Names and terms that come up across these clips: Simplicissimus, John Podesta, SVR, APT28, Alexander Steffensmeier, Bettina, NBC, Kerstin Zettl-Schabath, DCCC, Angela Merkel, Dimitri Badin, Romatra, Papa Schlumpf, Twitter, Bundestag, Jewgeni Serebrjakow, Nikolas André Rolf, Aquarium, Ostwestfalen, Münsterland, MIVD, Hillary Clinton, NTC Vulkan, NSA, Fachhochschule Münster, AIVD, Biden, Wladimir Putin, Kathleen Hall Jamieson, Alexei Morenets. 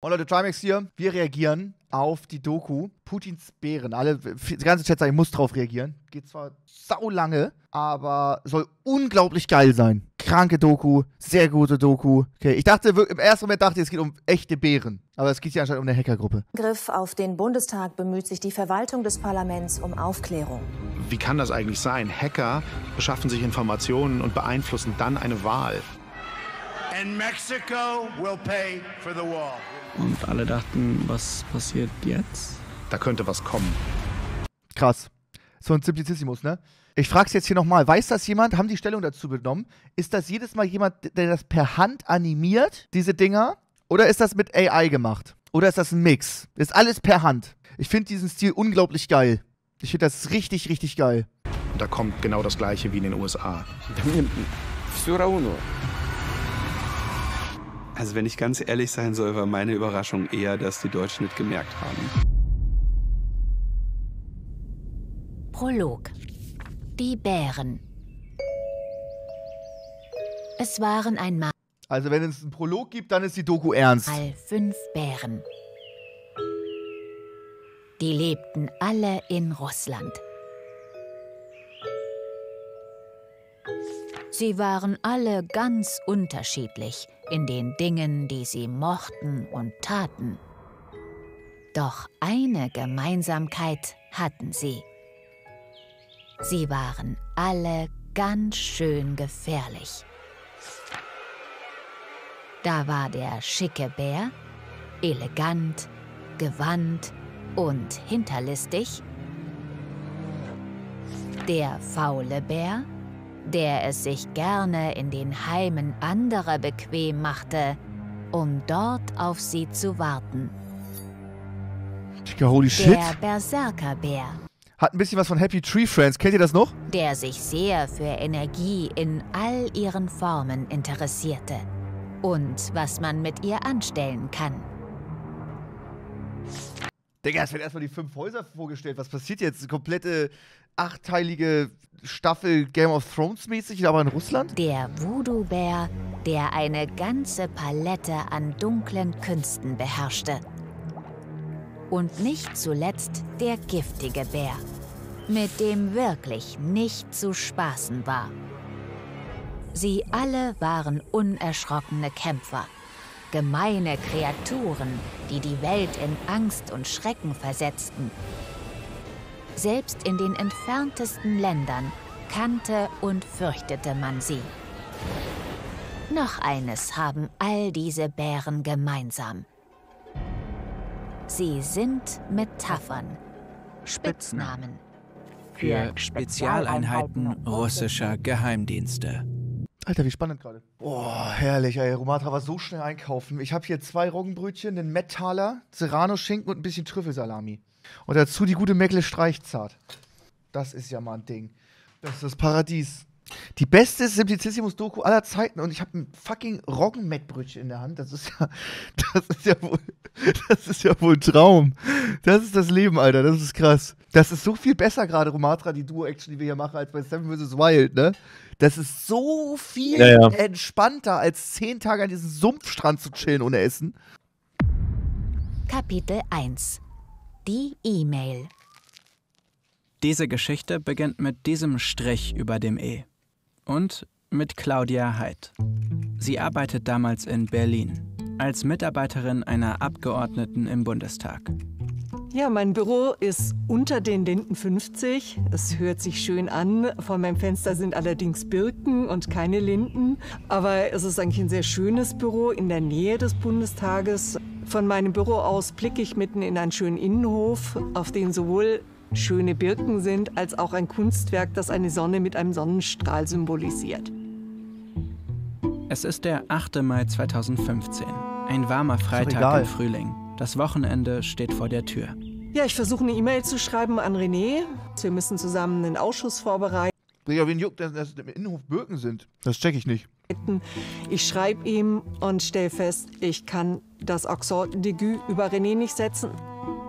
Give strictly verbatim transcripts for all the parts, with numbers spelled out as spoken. Und Leute, Trimax hier, wir reagieren auf die Doku Putins Bären. Alle, die ganze Chat sagt, ich muss drauf reagieren. Geht zwar sau lange, aber soll unglaublich geil sein. Kranke Doku, sehr gute Doku. Okay, ich dachte, im ersten Moment dachte ich, es geht um echte Bären. Aber es geht hier anscheinend um eine Hackergruppe. Angriff auf den Bundestag bemüht sich die Verwaltung des Parlaments um Aufklärung. Wie kann das eigentlich sein? Hacker beschaffen sich Informationen und beeinflussen dann eine Wahl. And Mexico will pay for the wall. Und alle dachten, was passiert jetzt? Da könnte was kommen. Krass. So ein Simplicissimus, ne? Ich frage es jetzt hier nochmal. Weiß das jemand? Haben die Stellung dazu genommen? Ist das jedes Mal jemand, der das per Hand animiert, diese Dinger? Oder ist das mit A I gemacht? Oder ist das ein Mix? Ist alles per Hand. Ich finde diesen Stil unglaublich geil. Ich finde das richtig, richtig geil. Und da kommt genau das Gleiche wie in den U S A. Also wenn ich ganz ehrlich sein soll, war meine Überraschung eher, dass die Deutschen nicht gemerkt haben. Prolog. Die Bären. Es waren einmal... Also wenn es einen Prolog gibt, dann ist die Doku ernst. ...fünf Bären. Die lebten alle in Russland. Sie waren alle ganz unterschiedlich in den Dingen, die sie mochten und taten. Doch eine Gemeinsamkeit hatten sie. Sie waren alle ganz schön gefährlich. Da war der schicke Bär, elegant, gewandt und hinterlistig. Der faule Bär, der es sich gerne in den Heimen anderer bequem machte, um dort auf sie zu warten. Holy shit. Der Berserkerbär. Hat ein bisschen was von Happy Tree Friends, kennt ihr das noch? Der sich sehr für Energie in all ihren Formen interessierte und was man mit ihr anstellen kann. Digga, es werden erstmal die fünf Häuser vorgestellt. Was passiert jetzt? Eine komplette achtteilige Staffel Game of Thrones mäßig, aber in Russland? Der Voodoo-Bär, der eine ganze Palette an dunklen Künsten beherrschte. Und nicht zuletzt der giftige Bär, mit dem wirklich nicht zu spaßen war. Sie alle waren unerschrockene Kämpfer. Gemeine Kreaturen, die die Welt in Angst und Schrecken versetzten. Selbst in den entferntesten Ländern kannte und fürchtete man sie. Noch eines haben all diese Bären gemeinsam. Sie sind Metaphern, Spitznamen für Spezialeinheiten russischer Geheimdienste. Alter, wie spannend gerade. Boah, herrlich, ey. Romatra war so schnell einkaufen. Ich habe hier zwei Roggenbrötchen, einen Mettaler, Serrano-Schinken und ein bisschen Trüffelsalami. Und dazu die gute Merkel Streichzart. Das ist ja mal ein Ding. Das ist das Paradies. Die beste Simplicissimus-Doku aller Zeiten. Und ich habe ein fucking Roggenmettbrötchen in der Hand. Das ist ja, das ist ja wohl, das ist ja wohl ein Traum. Das ist das Leben, Alter. Das ist krass. Das ist so viel besser gerade, Romatra, die Duo-Action, die wir hier machen, als bei Seven versus. Wild, ne? Das ist so viel ja, ja. entspannter, als zehn Tage an diesem Sumpfstrand zu chillen ohne Essen. Kapitel eins. Die E-Mail. Diese Geschichte beginnt mit diesem Strich über dem E. Und mit Claudia Haydt. Sie arbeitet damals in Berlin als Mitarbeiterin einer Abgeordneten im Bundestag. Ja, mein Büro ist unter den Linden fünfzig. Es hört sich schön an. Vor meinem Fenster sind allerdings Birken und keine Linden. Aber es ist eigentlich ein sehr schönes Büro in der Nähe des Bundestages. Von meinem Büro aus blicke ich mitten in einen schönen Innenhof, auf den sowohl schöne Birken sind, als auch ein Kunstwerk, das eine Sonne mit einem Sonnenstrahl symbolisiert. Es ist der achte Mai zweitausendfünfzehn, ein warmer Freitag im Frühling. Das Wochenende steht vor der Tür. Ja, ich versuche eine E-Mail zu schreiben an René. Wir müssen zusammen einen Ausschuss vorbereiten. Ja, wen juckt, dass es im Innenhof Birken sind? Das check ich nicht. Ich schreibe ihm und stelle fest, ich kann das Accent aigu über René nicht setzen.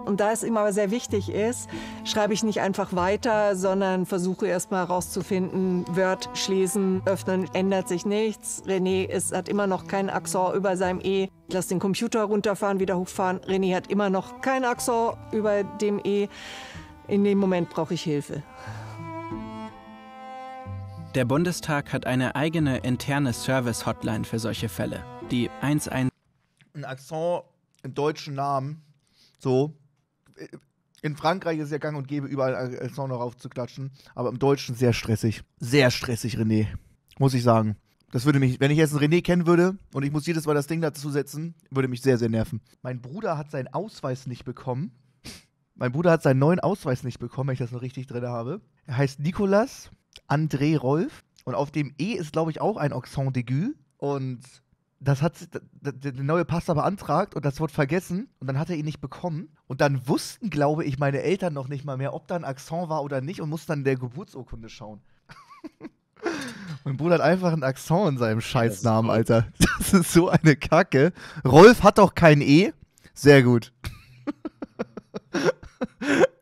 Und da es ihm aber sehr wichtig ist, schreibe ich nicht einfach weiter, sondern versuche erstmal herauszufinden, Word schließen, öffnen, ändert sich nichts. René ist, hat immer noch keinen Accent über seinem E. Lass den Computer runterfahren, wieder hochfahren. René hat immer noch kein Axor über dem E. In dem Moment brauche ich Hilfe. Der Bundestag hat eine eigene interne Service-Hotline für solche Fälle. Die eins eins... Ein Axon im deutschen Namen. So. In Frankreich ist ja gang und gäbe, überall ein Axon noch raufzuklatschen. Aber im Deutschen sehr stressig. Sehr stressig, René. Muss ich sagen. Das würde mich, wenn ich jetzt einen René kennen würde und ich muss jedes Mal das Ding dazu setzen, würde mich sehr, sehr nerven. Mein Bruder hat seinen Ausweis nicht bekommen. Mein Bruder hat seinen neuen Ausweis nicht bekommen, wenn ich das noch richtig drin habe. Er heißt Nikolas André Rolf und auf dem E ist, glaube ich, auch ein Accent aigu. Und das hat der neue Pasta beantragt und das wurde vergessen und dann hat er ihn nicht bekommen. Und dann wussten, glaube ich, meine Eltern noch nicht mal mehr, ob da ein Accent war oder nicht und mussten dann in der Geburtsurkunde schauen. Mein Bruder hat einfach einen Akzent in seinem Scheißnamen, Alter. Das ist so eine Kacke. Rolf hat doch kein E. Sehr gut.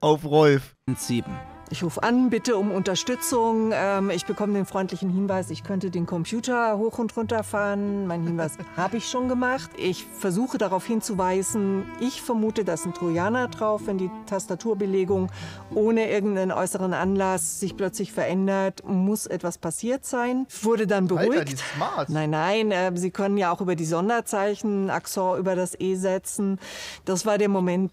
Auf Rolf. sieben. Ich rufe an, bitte um Unterstützung. Ähm, ich bekomme den freundlichen Hinweis, ich könnte den Computer hoch und runter fahren. Mein Hinweis habe ich schon gemacht. Ich versuche darauf hinzuweisen, ich vermute, da ist ein Trojaner drauf, wenn die Tastaturbelegung ohne irgendeinen äußeren Anlass sich plötzlich verändert, muss etwas passiert sein. Ich wurde dann beruhigt. Alter, die ist smart. Nein, nein, äh, Sie können ja auch über die Sonderzeichen Axor über das E setzen. Das war der Moment,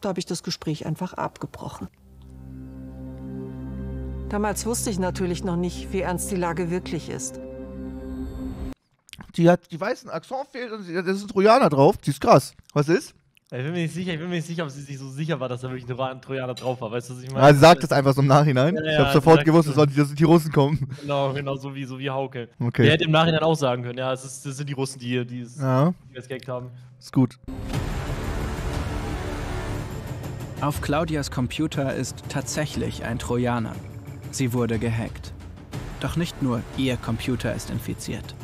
da habe ich das Gespräch einfach abgebrochen. Damals wusste ich natürlich noch nicht, wie ernst die Lage wirklich ist. Die hat, die weiß, ein Akzent fehlt und da ist ein Trojaner drauf. Die ist krass. Was ist? Ich bin mir nicht sicher, ich bin mir nicht sicher, ob sie sich so sicher war, dass da wirklich ein Trojaner drauf war. Weißt du, was ich meine? Ja, sie sagt das einfach so im Nachhinein. Ja, ja, ich habe sofort gewusst, das sind die Russen kommen. Genau, genau, so wie, so wie Hauke. Okay. Der hätte im Nachhinein auch sagen können, ja, es ist, das sind die Russen, die, die, es, ja. die das gehackt haben. Ist gut. Auf Claudias Computer ist tatsächlich ein Trojaner. Sie wurde gehackt. Doch nicht nur ihr Computer ist infiziert.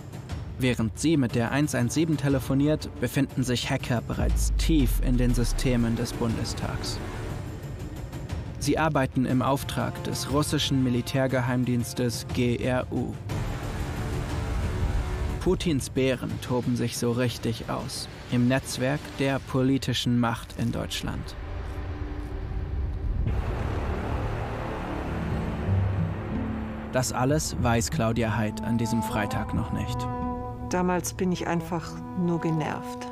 Während sie mit der eins eins sieben telefoniert, befinden sich Hacker bereits tief in den Systemen des Bundestags. Sie arbeiten im Auftrag des russischen Militärgeheimdienstes G R U. Putins Bären toben sich so richtig aus im Netzwerk der politischen Macht in Deutschland. Das alles weiß Claudia Haydt an diesem Freitag noch nicht. Damals bin ich einfach nur genervt.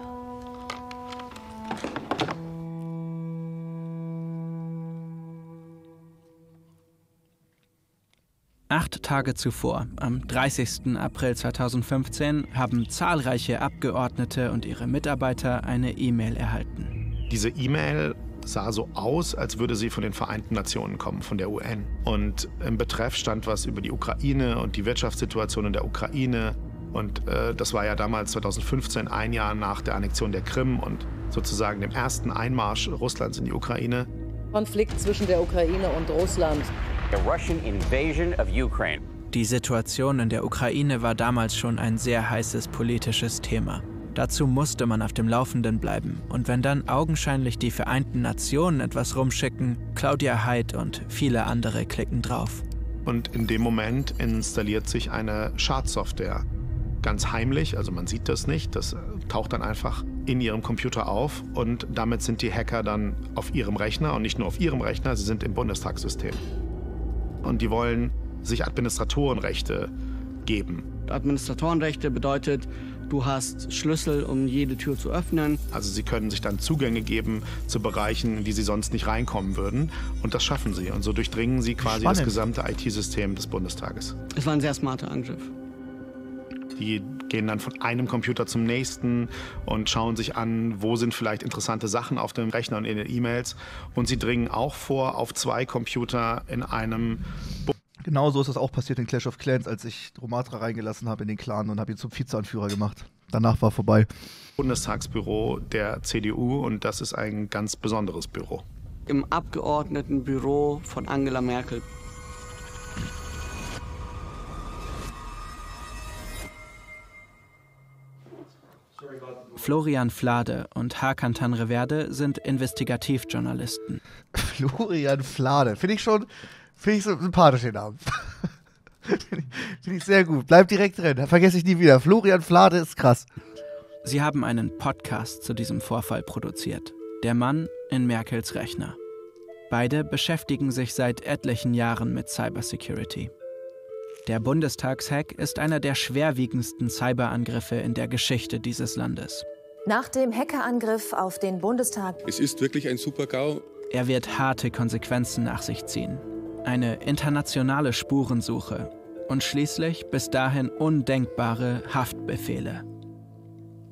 Acht Tage zuvor, am dreißigsten April zweitausendfünfzehn, haben zahlreiche Abgeordnete und ihre Mitarbeiter eine E-Mail erhalten. Diese E-Mail sah so aus, als würde sie von den Vereinten Nationen kommen, von der U N. Und im Betreff stand was über die Ukraine und die Wirtschaftssituation in der Ukraine. Und äh, das war ja damals zweitausendfünfzehn, ein Jahr nach der Annexion der Krim und sozusagen dem ersten Einmarsch Russlands in die Ukraine. Konflikt zwischen der Ukraine und Russland. The Russian invasion of Ukraine. Die Situation in der Ukraine war damals schon ein sehr heißes politisches Thema. Dazu musste man auf dem Laufenden bleiben. Und wenn dann augenscheinlich die Vereinten Nationen etwas rumschicken, Claudia Haydt und viele andere klicken drauf. Und in dem Moment installiert sich eine Schadsoftware. Ganz heimlich, also man sieht das nicht, das taucht dann einfach in ihrem Computer auf. Und damit sind die Hacker dann auf ihrem Rechner und nicht nur auf ihrem Rechner, sie sind im Bundestagssystem. Und die wollen sich Administratorenrechte geben. Administratorenrechte bedeutet, du hast Schlüssel, um jede Tür zu öffnen. Also sie können sich dann Zugänge geben zu Bereichen, in die sie sonst nicht reinkommen würden. Und das schaffen sie. Und so durchdringen sie quasi Spannend. Das gesamte I T-System des Bundestages. Es war ein sehr smarter Angriff. Die gehen dann von einem Computer zum nächsten und schauen sich an, wo sind vielleicht interessante Sachen auf dem Rechner und in den E-Mails. Und sie dringen auch vor auf zwei Computer in einem... Bu Genauso ist das auch passiert in Clash of Clans, als ich Romatra reingelassen habe in den Clan und habe ihn zum Vizeanführer gemacht. Danach war vorbei. Bundestagsbüro der C D U und das ist ein ganz besonderes Büro. Im Abgeordnetenbüro von Angela Merkel. Florian Flade und Hakan Reverde sind Investigativjournalisten. Florian Flade, finde ich schon... Finde ich so sympathisch den Namen. Finde ich, find ich sehr gut. Bleib direkt drin. Vergesse ich nie wieder. Florian Flade ist krass. Sie haben einen Podcast zu diesem Vorfall produziert, Der Mann in Merkels Rechner. Beide beschäftigen sich seit etlichen Jahren mit Cybersecurity. Der Bundestagshack ist einer der schwerwiegendsten Cyberangriffe in der Geschichte dieses Landes. Nach dem Hackerangriff auf den Bundestag. Es ist wirklich ein Super-GAU. Er wird harte Konsequenzen nach sich ziehen. Eine internationale Spurensuche und schließlich bis dahin undenkbare Haftbefehle.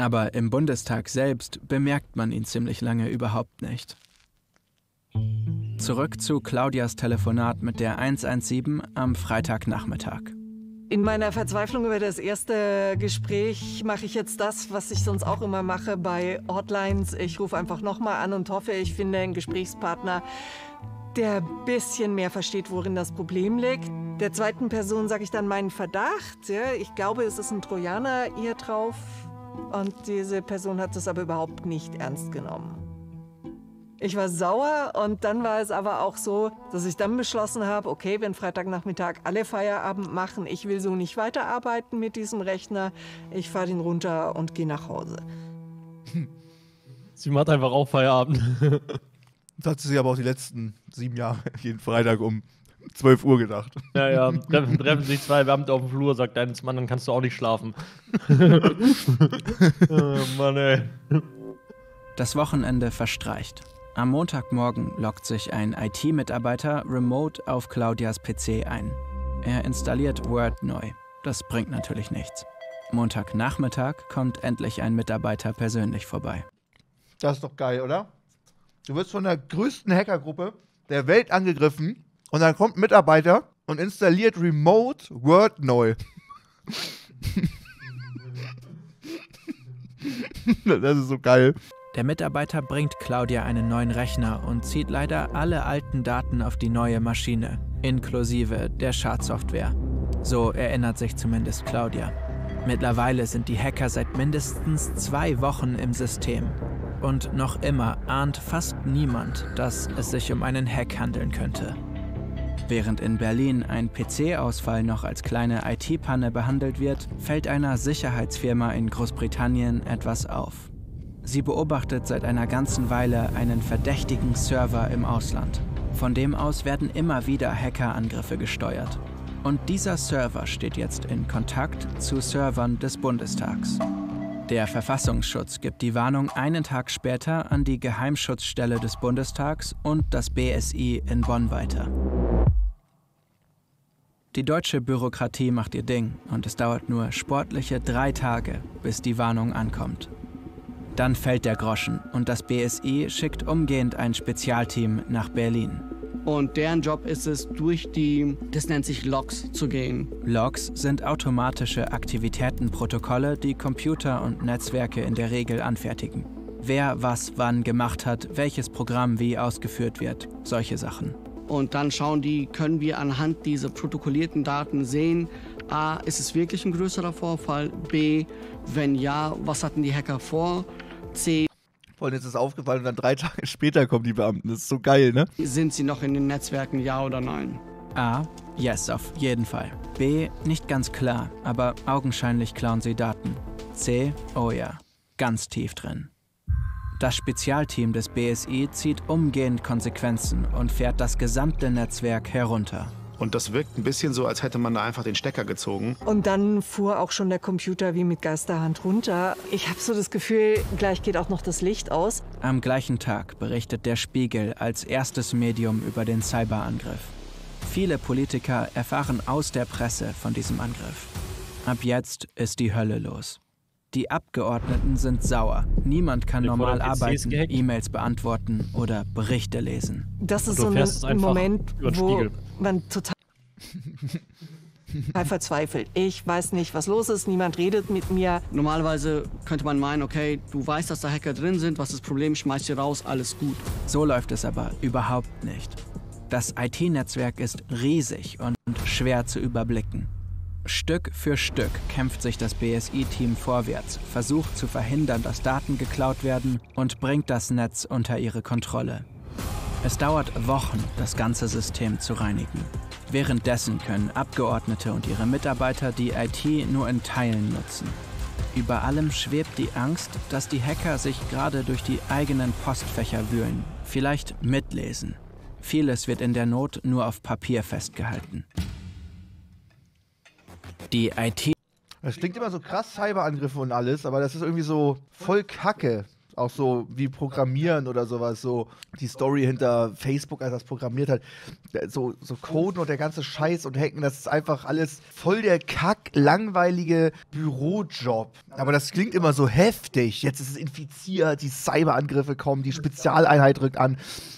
Aber im Bundestag selbst bemerkt man ihn ziemlich lange überhaupt nicht. Zurück zu Claudias Telefonat mit der eins eins sieben am Freitagnachmittag. In meiner Verzweiflung über das erste Gespräch mache ich jetzt das, was ich sonst auch immer mache bei Hotlines. Ich rufe einfach nochmal an und hoffe, ich finde einen Gesprächspartner, der ein bisschen mehr versteht, worin das Problem liegt. Der zweiten Person sage ich dann meinen Verdacht. Ja, ich glaube, es ist ein Trojaner hier drauf. Und diese Person hat das aber überhaupt nicht ernst genommen. Ich war sauer und dann war es aber auch so, dass ich dann beschlossen habe, okay, wenn Freitagnachmittag alle Feierabend machen, ich will so nicht weiterarbeiten mit diesem Rechner, ich fahre den runter und gehe nach Hause. Sie macht einfach auch Feierabend. Das hat sie aber auch die letzten sieben Jahre jeden Freitag um zwölf Uhr gedacht. Ja, ja, treffen, treffen sich zwei Beamte auf dem Flur, sagt eines Mann, dann kannst du auch nicht schlafen. Oh Mann, ey. Das Wochenende verstreicht. Am Montagmorgen loggt sich ein I T-Mitarbeiter remote auf Claudias P C ein. Er installiert Word neu. Das bringt natürlich nichts. Montagnachmittag kommt endlich ein Mitarbeiter persönlich vorbei. Das ist doch geil, oder? Du wirst von der größten Hackergruppe der Welt angegriffen. Und dann kommt ein Mitarbeiter und installiert Remote Word neu. Das ist so geil. Der Mitarbeiter bringt Claudia einen neuen Rechner und zieht leider alle alten Daten auf die neue Maschine, inklusive der Schadsoftware. So erinnert sich zumindest Claudia. Mittlerweile sind die Hacker seit mindestens zwei Wochen im System. Und noch immer ahnt fast niemand, dass es sich um einen Hack handeln könnte. Während in Berlin ein P C-Ausfall noch als kleine I T-Panne behandelt wird, fällt einer Sicherheitsfirma in Großbritannien etwas auf. Sie beobachtet seit einer ganzen Weile einen verdächtigen Server im Ausland. Von dem aus werden immer wieder Hackerangriffe gesteuert. Und dieser Server steht jetzt in Kontakt zu Servern des Bundestags. Der Verfassungsschutz gibt die Warnung einen Tag später an die Geheimschutzstelle des Bundestags und das B S I in Bonn weiter. Die deutsche Bürokratie macht ihr Ding und es dauert nur sportliche drei Tage, bis die Warnung ankommt. Dann fällt der Groschen und das B S I schickt umgehend ein Spezialteam nach Berlin. Und deren Job ist es, durch die, das nennt sich Logs, zu gehen. Logs sind automatische Aktivitätenprotokolle, die Computer und Netzwerke in der Regel anfertigen. Wer was wann gemacht hat, welches Programm wie ausgeführt wird, solche Sachen. Und dann schauen die, können wir anhand dieser protokollierten Daten sehen, A, ist es wirklich ein größerer Vorfall, B, wenn ja, was hatten die Hacker vor, C. Vorhin ist es aufgefallen und dann drei Tage später kommen die Beamten, das ist so geil, ne? Sind sie noch in den Netzwerken, ja oder nein? A, yes, auf jeden Fall. B, nicht ganz klar, aber augenscheinlich klauen sie Daten. C, oh ja, ganz tief drin. Das Spezialteam des B S I zieht umgehend Konsequenzen und fährt das gesamte Netzwerk herunter. Und das wirkt ein bisschen so, als hätte man da einfach den Stecker gezogen. Und dann fuhr auch schon der Computer wie mit Geisterhand runter. Ich habe so das Gefühl, gleich geht auch noch das Licht aus. Am gleichen Tag berichtet der Spiegel als erstes Medium über den Cyberangriff. Viele Politiker erfahren aus der Presse von diesem Angriff. Ab jetzt ist die Hölle los. Die Abgeordneten sind sauer. Niemand kann normal arbeiten, E-Mails beantworten oder Berichte lesen. Das ist so ein Moment, wo man total verzweifelt. Ich weiß nicht, was los ist. Niemand redet mit mir. Normalerweise könnte man meinen, okay, du weißt, dass da Hacker drin sind. Was ist das Problem? Schmeiß sie raus. Alles gut. So läuft es aber überhaupt nicht. Das I T-Netzwerk ist riesig und schwer zu überblicken. Stück für Stück kämpft sich das B S I-Team vorwärts, versucht zu verhindern, dass Daten geklaut werden und bringt das Netz unter ihre Kontrolle. Es dauert Wochen, das ganze System zu reinigen. Währenddessen können Abgeordnete und ihre Mitarbeiter die I T nur in Teilen nutzen. Über allem schwebt die Angst, dass die Hacker sich gerade durch die eigenen Postfächer wühlen, vielleicht mitlesen. Vieles wird in der Not nur auf Papier festgehalten. Die I T... Das klingt immer so krass, Cyberangriffe und alles, aber das ist irgendwie so voll Kacke. Auch so wie Programmieren oder sowas, so die Story hinter Facebook, als das programmiert hat. So, so Coden und der ganze Scheiß und Hacken, das ist einfach alles voll der kack, langweilige Bürojob. Aber das klingt immer so heftig. Jetzt ist es infiziert, die Cyberangriffe kommen, die Spezialeinheit rückt an.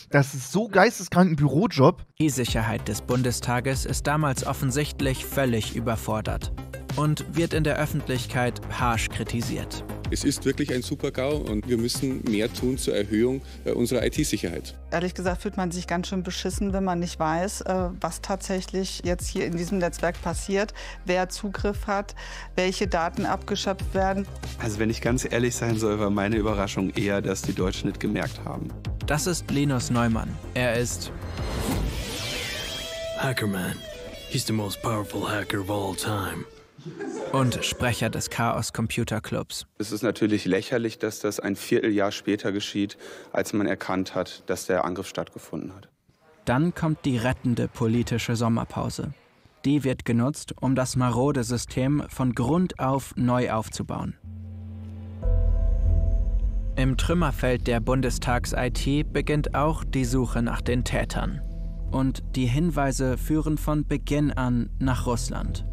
Das ist so geisteskrank ein Bürojob. Die Sicherheit des Bundestages ist damals offensichtlich völlig überfordert und wird in der Öffentlichkeit harsch kritisiert. Es ist wirklich ein Super-GAU und wir müssen mehr tun zur Erhöhung unserer I T-Sicherheit. Ehrlich gesagt fühlt man sich ganz schön beschissen, wenn man nicht weiß, was tatsächlich jetzt hier in diesem Netzwerk passiert, wer Zugriff hat, welche Daten abgeschöpft werden. Also wenn ich ganz ehrlich sein soll, war meine Überraschung eher, dass die Deutschen nicht gemerkt haben. Das ist Linus Neumann. Er ist Hackerman. He's the most powerful hacker of all time. Und Sprecher des Chaos Computer Clubs. Es ist natürlich lächerlich, dass das ein Vierteljahr später geschieht, als man erkannt hat, dass der Angriff stattgefunden hat. Dann kommt die rettende politische Sommerpause. Die wird genutzt, um das marode System von Grund auf neu aufzubauen. Im Trümmerfeld der Bundestags-I T beginnt auch die Suche nach den Tätern. Und die Hinweise führen von Beginn an nach Russland.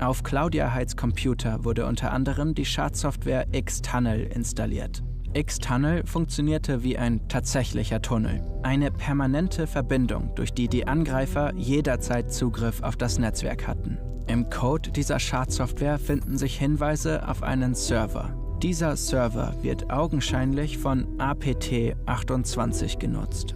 Auf Claudia Heidts Computer wurde unter anderem die Schadsoftware X-Tunnel installiert. X-Tunnel funktionierte wie ein tatsächlicher Tunnel. Eine permanente Verbindung, durch die die Angreifer jederzeit Zugriff auf das Netzwerk hatten. Im Code dieser Schadsoftware finden sich Hinweise auf einen Server. Dieser Server wird augenscheinlich von A P T achtundzwanzig genutzt.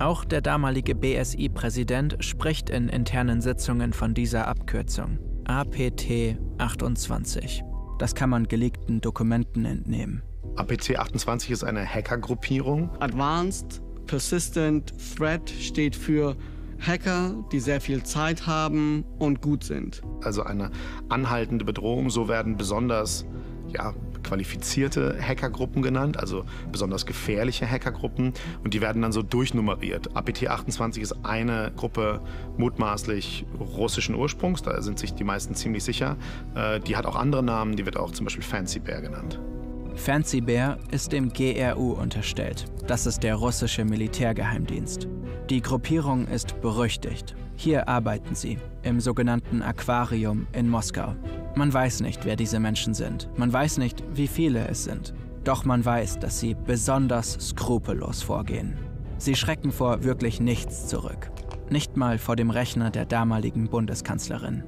Auch der damalige B S I-Präsident spricht in internen Sitzungen von dieser Abkürzung. A P T achtundzwanzig. Das kann man geleakten Dokumenten entnehmen. A P T achtundzwanzig ist eine Hackergruppierung. Advanced Persistent Threat steht für Hacker, die sehr viel Zeit haben und gut sind. Also eine anhaltende Bedrohung. So werden besonders ja, qualifizierte Hackergruppen genannt, also besonders gefährliche Hackergruppen. Und die werden dann so durchnummeriert. A P T achtundzwanzig ist eine Gruppe mutmaßlich russischen Ursprungs, da sind sich die meisten ziemlich sicher. Die hat auch andere Namen, die wird auch zum Beispiel Fancy Bear genannt. Fancy Bear ist dem G R U unterstellt. Das ist der russische Militärgeheimdienst. Die Gruppierung ist berüchtigt. Hier arbeiten sie, im sogenannten Aquarium in Moskau. Man weiß nicht, wer diese Menschen sind. Man weiß nicht, wie viele es sind. Doch man weiß, dass sie besonders skrupellos vorgehen. Sie schrecken vor wirklich nichts zurück. Nicht mal vor dem Rechner der damaligen Bundeskanzlerin.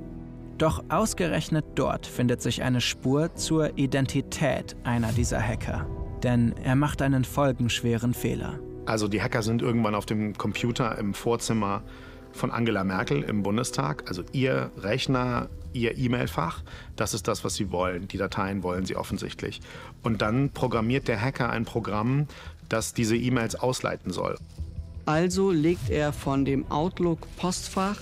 Doch ausgerechnet dort findet sich eine Spur zur Identität einer dieser Hacker. Denn er macht einen folgenschweren Fehler. Also die Hacker sind irgendwann auf dem Computer im Vorzimmer von Angela Merkel im Bundestag, also ihr Rechner, ihr E-Mail-Fach, das ist das, was sie wollen. Die Dateien wollen sie offensichtlich. Und dann programmiert der Hacker ein Programm, das diese E-Mails ausleiten soll. Also legt er von dem Outlook-Postfach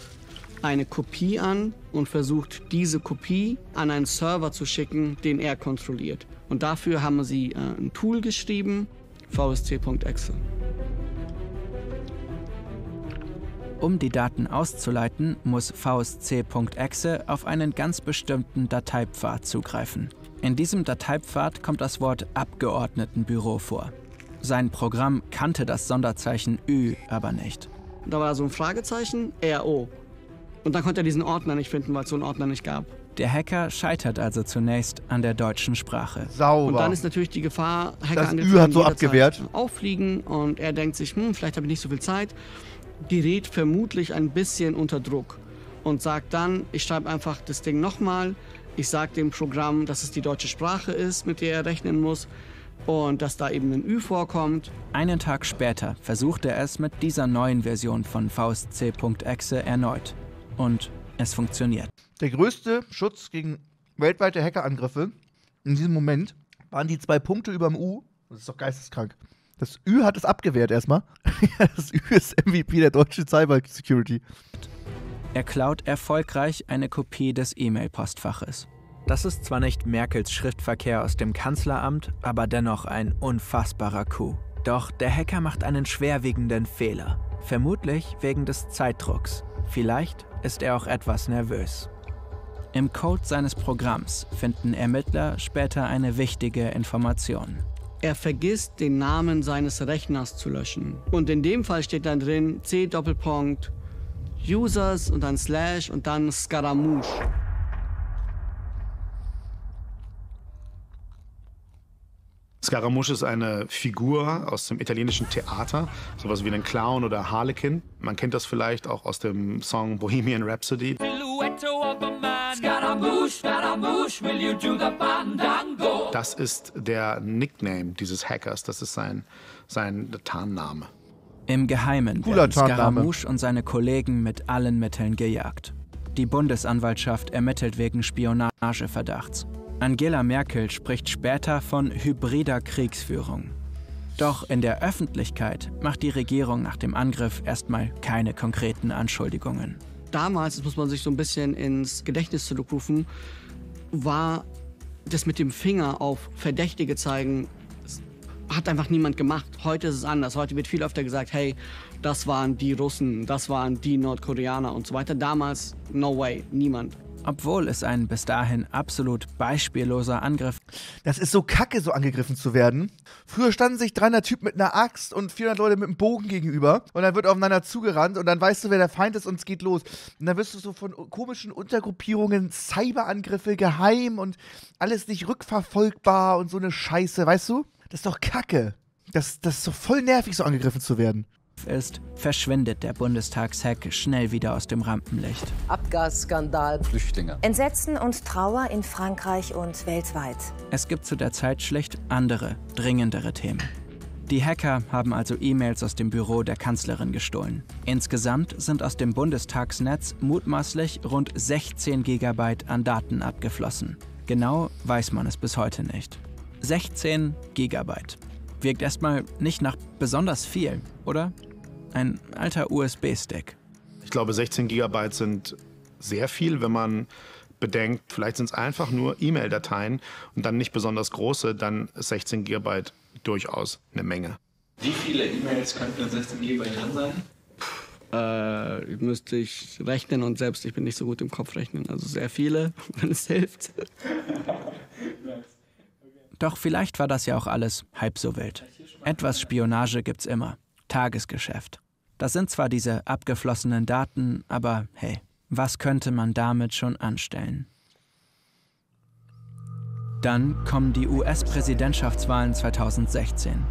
eine Kopie an und versucht, diese Kopie an einen Server zu schicken, den er kontrolliert. Und dafür haben sie ein Tool geschrieben, v s c punkt e x e. Um die Daten auszuleiten, muss v s c punkt e x e auf einen ganz bestimmten Dateipfad zugreifen. In diesem Dateipfad kommt das Wort Abgeordnetenbüro vor. Sein Programm kannte das Sonderzeichen Ü aber nicht. Da war so ein Fragezeichen, R O. Und dann konnte er diesen Ordner nicht finden, weil es so einen Ordner nicht gab. Der Hacker scheitert also zunächst an der deutschen Sprache. Sauber. Und dann ist natürlich die Gefahr, Hackerangriffe das Ü hat so abgewehrt. Auffliegen und er denkt sich, hm, vielleicht habe ich nicht so viel Zeit. Gerät vermutlich ein bisschen unter Druck und sagt dann, ich schreibe einfach das Ding nochmal, ich sage dem Programm, dass es die deutsche Sprache ist, mit der er rechnen muss und dass da eben ein Ü vorkommt. Einen Tag später versucht er es mit dieser neuen Version von v s c punkt e x e erneut und es funktioniert. Der größte Schutz gegen weltweite Hackerangriffe in diesem Moment waren die zwei Punkte über dem U. Das ist doch geisteskrank. Das Ü hat es abgewehrt erstmal. Das Ü ist M V P der deutschen Cyber-Security. Er klaut erfolgreich eine Kopie des E-Mail-Postfaches. Das ist zwar nicht Merkels Schriftverkehr aus dem Kanzleramt, aber dennoch ein unfassbarer Coup. Doch der Hacker macht einen schwerwiegenden Fehler. Vermutlich wegen des Zeitdrucks. Vielleicht ist er auch etwas nervös. Im Code seines Programms finden Ermittler später eine wichtige Information. Er vergisst, den Namen seines Rechners zu löschen. Und in dem Fall steht dann drin c:\users und dann slash und dann Scaramouche. Scaramouche ist eine Figur aus dem italienischen Theater, sowas wie einen Clown oder Harlekin. Man kennt das vielleicht auch aus dem Song Bohemian Rhapsody. Das ist der Nickname dieses Hackers, das ist sein, sein Tarnname. Im Geheimen werden Scaramouche und seine Kollegen mit allen Mitteln gejagt. Die Bundesanwaltschaft ermittelt wegen Spionageverdachts. Angela Merkel spricht später von hybrider Kriegsführung. Doch in der Öffentlichkeit macht die Regierung nach dem Angriff erstmal keine konkreten Anschuldigungen. Damals, das muss man sich so ein bisschen ins Gedächtnis zurückrufen, war das mit dem Finger auf Verdächtige zeigen, hat einfach niemand gemacht. Heute ist es anders. Heute wird viel öfter gesagt, hey, das waren die Russen, das waren die Nordkoreaner und so weiter. Damals, no way, niemand. Obwohl es ein bis dahin absolut beispielloser Angriff. Das ist so kacke, so angegriffen zu werden. Früher standen sich dreihundert Typen mit einer Axt und vierhundert Leute mit einem Bogen gegenüber. Und dann wird aufeinander zugerannt und dann weißt du, wer der Feind ist und es geht los. Und dann wirst du so von komischen Untergruppierungen, Cyberangriffe, geheim und alles nicht rückverfolgbar und so eine Scheiße, weißt du? Das ist doch kacke. Das, das ist doch voll nervig, so angegriffen zu werden. Ist, verschwindet der Bundestagshack schnell wieder aus dem Rampenlicht. Abgasskandal, Flüchtlinge. Entsetzen und Trauer in Frankreich und weltweit. Es gibt zu der Zeit schlicht andere, dringendere Themen. Die Hacker haben also E-Mails aus dem Büro der Kanzlerin gestohlen. Insgesamt sind aus dem Bundestagsnetz mutmaßlich rund sechzehn Gigabyte an Daten abgeflossen. Genau weiß man es bis heute nicht. sechzehn Gigabyte. Wirkt erstmal nicht nach besonders viel, oder? Ein alter U S B-Stick. Ich glaube, sechzehn Gigabyte sind sehr viel, wenn man bedenkt, vielleicht sind es einfach nur E-Mail-Dateien und dann nicht besonders große, dann ist sechzehn Gigabyte durchaus eine Menge. Wie viele E-Mails könnten in sechzehn Gigabyte drin sein? Äh, müsste ich rechnen und selbst, ich bin nicht so gut im Kopf rechnen, also sehr viele, wenn es hilft. Doch vielleicht war das ja auch alles halb so wild. Etwas Spionage gibt's immer. Tagesgeschäft. Das sind zwar diese abgeflossenen Daten, aber hey, was könnte man damit schon anstellen? Dann kommen die U S-Präsidentschaftswahlen zweitausendsechzehn.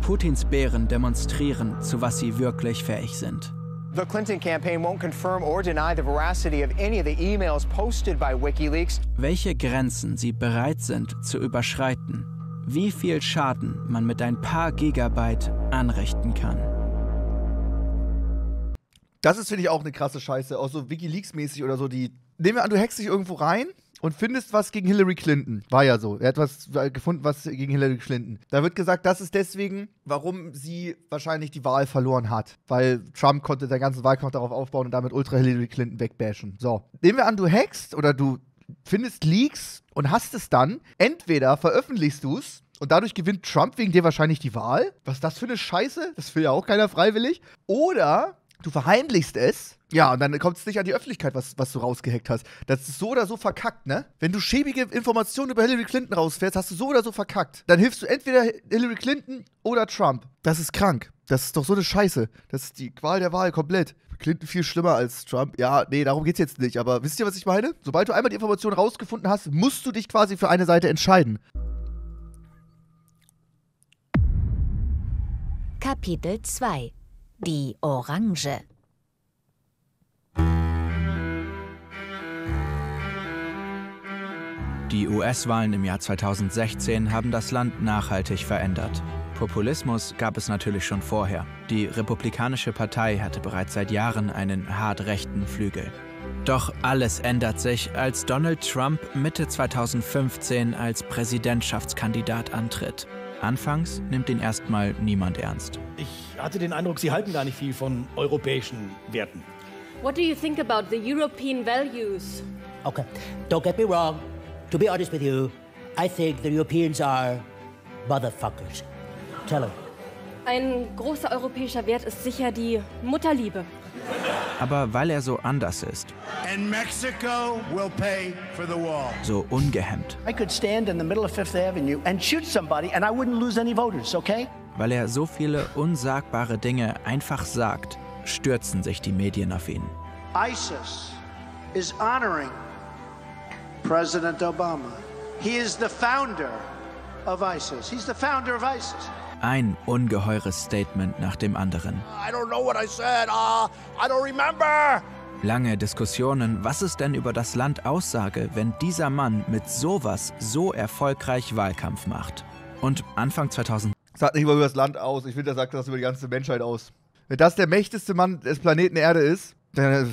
Putins Bären demonstrieren, zu was sie wirklich fähig sind. The Clinton campaign won't confirm or deny the veracity of any of the emails posted by WikiLeaks. Welche Grenzen sie bereit sind zu überschreiten. Wie viel Schaden man mit ein paar Gigabyte anrichten kann. Das ist, finde ich, auch eine krasse Scheiße. Auch so WikiLeaks-mäßig oder so. Die nehmen wir an, du hackst dich irgendwo rein und findest was gegen Hillary Clinton. War ja so. Er hat was gefunden, was gegen Hillary Clinton. Da wird gesagt, das ist deswegen, warum sie wahrscheinlich die Wahl verloren hat. Weil Trump konnte den ganzen Wahlkampf darauf aufbauen und damit ultra Hillary Clinton wegbashen. So. Nehmen wir an, du hackst oder du findest Leaks und hast es dann. Entweder veröffentlichst du es und dadurch gewinnt Trump wegen dir wahrscheinlich die Wahl. Was ist das für eine Scheiße? Das will ja auch keiner freiwillig. Oder du verheimlichst es. Ja, und dann kommt es nicht an die Öffentlichkeit, was, was du rausgehackt hast. Das ist so oder so verkackt, ne? Wenn du schäbige Informationen über Hillary Clinton rausfährst, hast du so oder so verkackt. Dann hilfst du entweder Hillary Clinton oder Trump. Das ist krank. Das ist doch so eine Scheiße. Das ist die Qual der Wahl komplett. Clinton viel schlimmer als Trump. Ja, nee, darum geht's jetzt nicht. Aber wisst ihr, was ich meine? Sobald du einmal die Information rausgefunden hast, musst du dich quasi für eine Seite entscheiden. Kapitel zwei. Die Orange. Die U S-Wahlen im Jahr zweitausendsechzehn haben das Land nachhaltig verändert. Populismus gab es natürlich schon vorher. Die Republikanische Partei hatte bereits seit Jahren einen hart rechten Flügel. Doch alles ändert sich, als Donald Trump Mitte zweitausendfünfzehn als Präsidentschaftskandidat antritt. Anfangs nimmt ihn erstmal niemand ernst. Ich hatte den Eindruck, Sie halten gar nicht viel von europäischen Werten. What do you think about the European values? Okay, don't get me wrong. To be honest with you, I think the Europeans are motherfuckers. Tell him. Ein großer europäischer Wert ist sicher die Mutterliebe. Aber weil er so anders ist, And Mexico will pay for the wall. So ungehemmt, I could stand in the middle of Fifth Avenue and shoot somebody and I wouldn't lose any voters, okay? Weil er so viele unsagbare Dinge einfach sagt, stürzen sich die Medien auf ihn. ISIS is honoring President Obama. He is the founder of ISIS. He's the founder of ISIS. Ein ungeheures Statement nach dem anderen. I don't know what I said. Uh, I don't remember. Lange Diskussionen, was es denn über das Land aussage, wenn dieser Mann mit sowas so erfolgreich Wahlkampf macht. Und Anfang zweitausend... Sagt nicht immer über das Land aus. Ich finde, er sagt das über die ganze Menschheit aus. Wenn das der mächtigste Mann des Planeten Erde ist, dann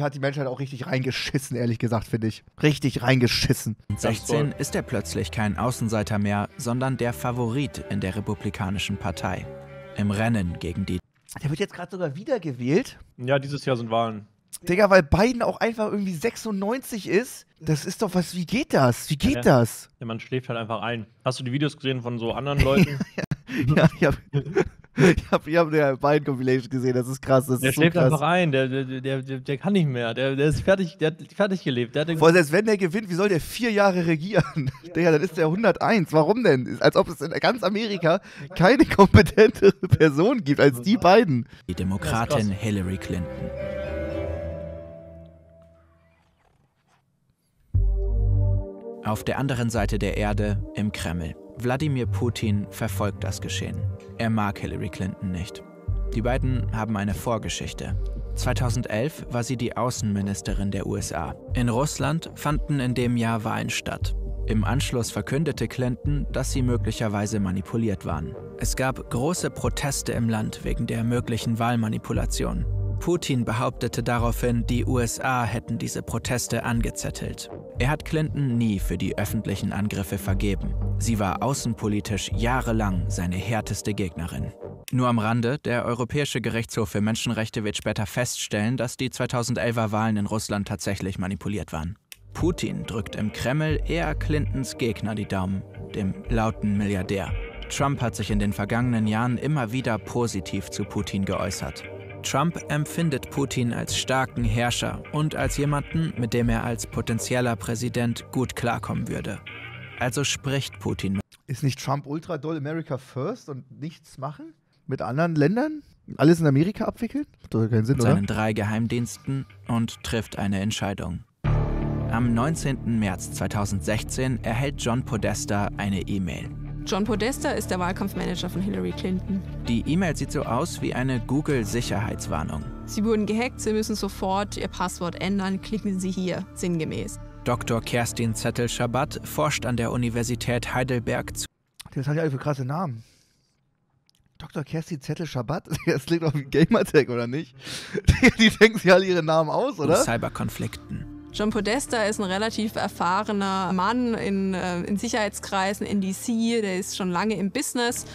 hat die Menschheit auch richtig reingeschissen, ehrlich gesagt, finde ich. Richtig reingeschissen. sechzehn ist er plötzlich kein Außenseiter mehr, sondern der Favorit in der Republikanischen Partei. Im Rennen gegen die... Der wird jetzt gerade sogar wiedergewählt. Ja, dieses Jahr sind Wahlen. Digga, weil Biden auch einfach irgendwie sechsundneunzig ist. Das ist doch was, wie geht das? Wie geht ja, der, das? Der Mann schläft halt einfach ein. Hast du die Videos gesehen von so anderen Leuten? Ja, ich habe ich hab, ich hab eine Biden-Compilation gesehen, das ist krass. Das der ist schläft so krass. einfach ein, der, der, der, der kann nicht mehr, der, der ist fertig, der hat fertig gelebt. Der hat Vor allem, selbst wenn der gewinnt, wie soll der vier Jahre regieren? Ja. Digga, dann ist der hunderteins, warum denn? Als ob es in ganz Amerika keine kompetentere Person gibt als die beiden. Die Demokratin Hillary Clinton. Auf der anderen Seite der Erde, im Kreml. Wladimir Putin verfolgt das Geschehen. Er mag Hillary Clinton nicht. Die beiden haben eine Vorgeschichte. zweitausendelf war sie die Außenministerin der U S A. In Russland fanden in dem Jahr Wahlen statt. Im Anschluss verkündete Clinton, dass sie möglicherweise manipuliert waren. Es gab große Proteste im Land wegen der möglichen Wahlmanipulation. Putin behauptete daraufhin, die U S A hätten diese Proteste angezettelt. Er hat Clinton nie für die öffentlichen Angriffe vergeben. Sie war außenpolitisch jahrelang seine härteste Gegnerin. Nur am Rande, der Europäische Gerichtshof für Menschenrechte wird später feststellen, dass die zweitausendelfer Wahlen in Russland tatsächlich manipuliert waren. Putin drückt im Kreml eher Clintons Gegner die Daumen, dem lauten Milliardär. Trump hat sich in den vergangenen Jahren immer wieder positiv zu Putin geäußert. Trump empfindet Putin als starken Herrscher und als jemanden, mit dem er als potenzieller Präsident gut klarkommen würde. Also spricht Putin mit. Ist nicht Trump ultra doll America first und nichts machen? Mit anderen Ländern? Alles in Amerika abwickeln? Hat doch keinen Sinn, mit oder? Seinen drei Geheimdiensten und trifft eine Entscheidung. Am neunzehnten März zweitausendsechzehn erhält John Podesta eine E-Mail. John Podesta ist der Wahlkampfmanager von Hillary Clinton. Die E-Mail sieht so aus wie eine Google-Sicherheitswarnung. Sie wurden gehackt, Sie müssen sofort Ihr Passwort ändern, klicken Sie hier, sinngemäß. Doktor Kerstin Zettl-Schabath forscht an der Universität Heidelberg zu... Das hat ja alle für krasse Namen. Doktor Kerstin Zettl-Schabath? Das klingt auf einen Gamertag, oder nicht? Die denken sich alle ihre Namen aus, oder? Cyberkonflikten. John Podesta ist ein relativ erfahrener Mann in, in Sicherheitskreisen, in D C, der ist schon lange im Business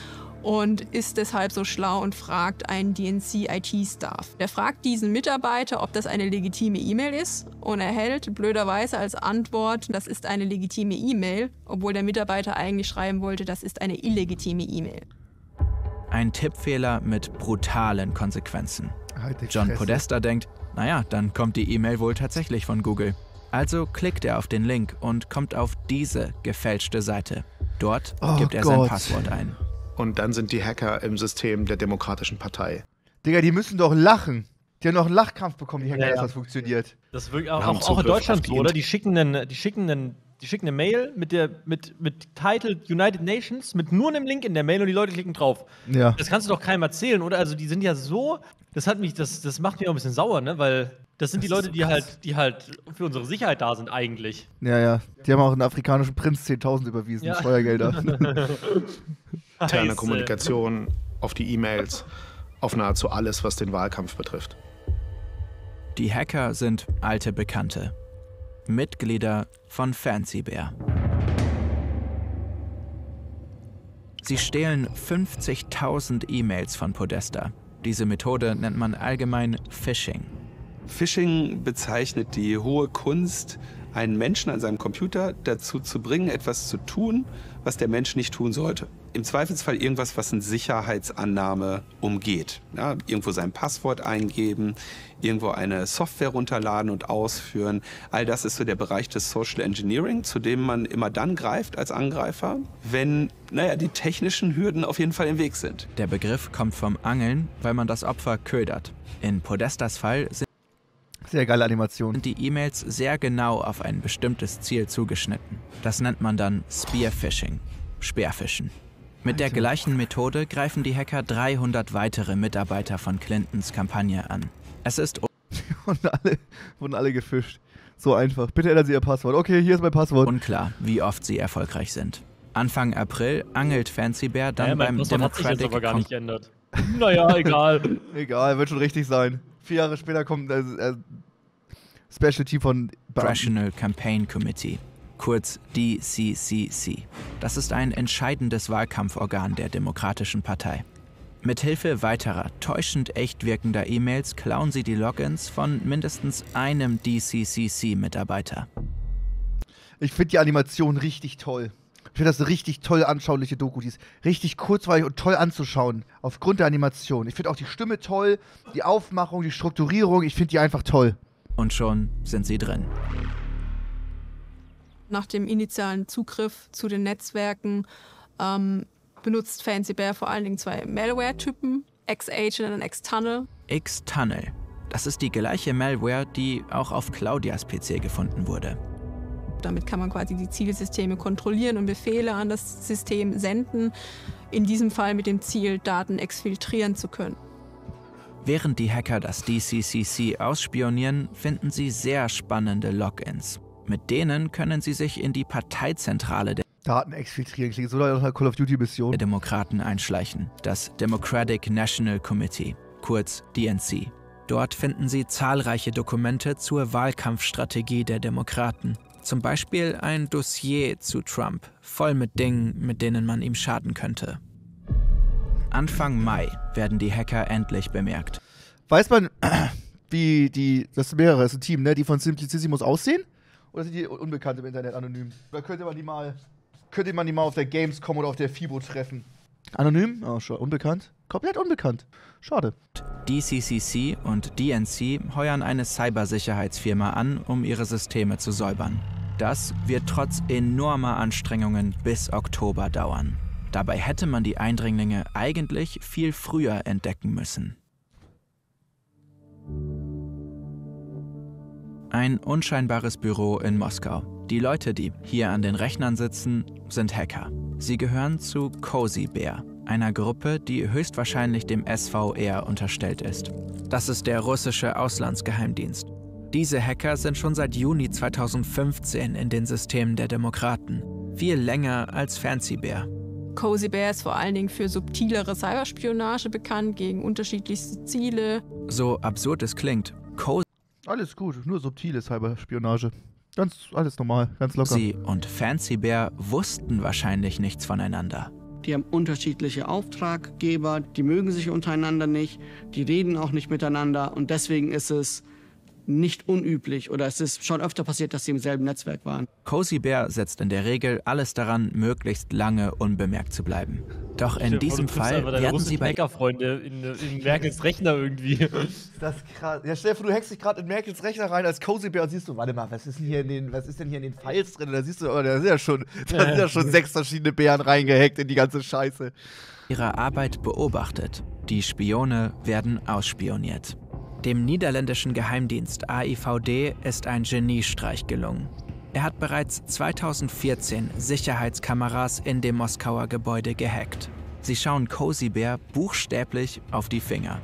und ist deshalb so schlau und fragt einen D N C I T-Staff. Der fragt diesen Mitarbeiter, ob das eine legitime E-Mail ist und erhält blöderweise als Antwort, das ist eine legitime E-Mail, obwohl der Mitarbeiter eigentlich schreiben wollte, das ist eine illegitime E-Mail. Ein Tippfehler mit brutalen Konsequenzen. John Podesta denkt, naja, dann kommt die E-Mail wohl tatsächlich von Google. Also klickt er auf den Link und kommt auf diese gefälschte Seite. Dort oh gibt er Gott. sein Passwort ein. Und dann sind die Hacker im System der Demokratischen Partei. Digga, die müssen doch lachen. Die haben noch einen Lachkampf bekommen, die Hacker, ja, dass das funktioniert. Das wirkt auch, auch, auch in Deutschland so, oder? Die schicken einen, die schicken einen Die schicken eine Mail mit, der, mit, mit Title United Nations, mit nur einem Link in der Mail und die Leute klicken drauf. Ja. Das kannst du doch keinem erzählen, oder? Also die sind ja so, das hat mich, das, das macht mich auch ein bisschen sauer, ne? Weil das sind das die Leute, so die, halt, die halt für unsere Sicherheit da sind eigentlich. Ja, ja, die haben auch einen afrikanischen Prinz zehntausend überwiesen, ja. Steuergelder. Interne Kommunikation auf die E-Mails, auf nahezu alles, was den Wahlkampf betrifft. Die Hacker sind alte Bekannte. Mitglieder von Fancy Bear. Sie stehlen fünfzigtausend E-Mails von Podesta. Diese Methode nennt man allgemein Phishing. Phishing bezeichnet die hohe Kunst, einen Menschen an seinem Computer dazu zu bringen, etwas zu tun, was der Mensch nicht tun sollte. Im Zweifelsfall irgendwas, was eine Sicherheitsannahme umgeht. Ja, irgendwo sein Passwort eingeben, irgendwo eine Software runterladen und ausführen. All das ist so der Bereich des Social Engineering, zu dem man immer dann greift als Angreifer, wenn naja, die technischen Hürden auf jeden Fall im Weg sind. Der Begriff kommt vom Angeln, weil man das Opfer ködert. In Podestas Fall sind Sehr geile Animation. Und die E-Mails sehr genau auf ein bestimmtes Ziel zugeschnitten. Das nennt man dann Spearfishing, Speerfischen. Mit der gleichen Methode greifen die Hacker dreihundert weitere Mitarbeiter von Clintons Kampagne an. Es ist... Und alle, wurden alle gefischt. So einfach. Bitte ändern Sie Ihr Passwort. Okay, hier ist mein Passwort. Unklar, wie oft sie erfolgreich sind. Anfang April angelt Fancy Bear dann naja, beim Democratic... Hat sich jetzt aber gar nicht geändert. Naja, egal. Egal, wird schon richtig sein. Vier Jahre später kommt das äh, Special Team von National Campaign Committee, kurz D C C C. Das ist ein entscheidendes Wahlkampforgan der Demokratischen Partei. Mithilfe weiterer, täuschend echt wirkender E-Mails klauen sie die Logins von mindestens einem D C C C-Mitarbeiter. Ich finde die Animation richtig toll. Ich finde das eine richtig toll anschauliche Doku, die ist richtig kurzweilig und toll anzuschauen, aufgrund der Animation. Ich finde auch die Stimme toll, die Aufmachung, die Strukturierung, ich finde die einfach toll. Und schon sind sie drin. Nach dem initialen Zugriff zu den Netzwerken ähm, benutzt Fancy Bear vor allen Dingen zwei Malware-Typen, X-Agent und X-Tunnel. X-Tunnel, das ist die gleiche Malware, die auch auf Claudias P C gefunden wurde. Damit kann man quasi die Zielsysteme kontrollieren und Befehle an das System senden, in diesem Fall mit dem Ziel, Daten exfiltrieren zu können. Während die Hacker das D C C C ausspionieren, finden sie sehr spannende Logins. Mit denen können sie sich in die Parteizentrale der Daten exfiltrieren, klingt so nach einer Call of Duty Mission. Der Demokraten einschleichen, das Democratic National Committee, kurz D N C. Dort finden sie zahlreiche Dokumente zur Wahlkampfstrategie der Demokraten. Zum Beispiel ein Dossier zu Trump, voll mit Dingen, mit denen man ihm schaden könnte. Anfang Mai werden die Hacker endlich bemerkt. Weiß man, wie die, das sind mehrere, das ist ein Team, ne, die von Simplicissimus aussehen? Oder sind die unbekannt im Internet anonym? Da könnte man die mal, könnte man die mal auf der Gamescom oder auf der FIBO treffen. Anonym? Oh, schon unbekannt? Komplett unbekannt. Schade. D C C C und D N C heuern eine Cybersicherheitsfirma an, um ihre Systeme zu säubern. Das wird trotz enormer Anstrengungen bis Oktober dauern. Dabei hätte man die Eindringlinge eigentlich viel früher entdecken müssen. Ein unscheinbares Büro in Moskau. Die Leute, die hier an den Rechnern sitzen, sind Hacker. Sie gehören zu Cozy Bear, einer Gruppe, die höchstwahrscheinlich dem S V R unterstellt ist. Das ist der russische Auslandsgeheimdienst. Diese Hacker sind schon seit Juni zweitausendfünfzehn in den Systemen der Demokraten. Viel länger als Fancy Bear. Cozy Bear ist vor allen Dingen für subtilere Cyberspionage bekannt, gegen unterschiedlichste Ziele. So absurd es klingt, Cozy... Alles gut, nur subtile Cyberspionage. Ganz alles normal, ganz locker. Sie und Fancy Bear wussten wahrscheinlich nichts voneinander. Die haben unterschiedliche Auftraggeber, die mögen sich untereinander nicht, die reden auch nicht miteinander und deswegen ist es nicht unüblich oder es ist schon öfter passiert, dass sie im selben Netzwerk waren. Cozy Bear setzt in der Regel alles daran, möglichst lange unbemerkt zu bleiben. Doch in diesem Fall werden sie bei... Hackerfreunde in, in Merkels Rechner irgendwie. Das ist krass. Ja, stell dir vor, du hackst dich gerade in Merkels Rechner rein als Cozy Bear und siehst du, warte mal, was ist denn hier in den, was ist denn hier in den Files drin? Da siehst du, oh, da sind ja schon, da sind ja schon sechs verschiedene Bären reingehackt in die ganze Scheiße. Ihre Arbeit beobachtet. Die Spione werden ausspioniert. Dem niederländischen Geheimdienst A I V D ist ein Geniestreich gelungen. Er hat bereits zweitausendvierzehn Sicherheitskameras in dem Moskauer Gebäude gehackt. Sie schauen Cozy Bear buchstäblich auf die Finger.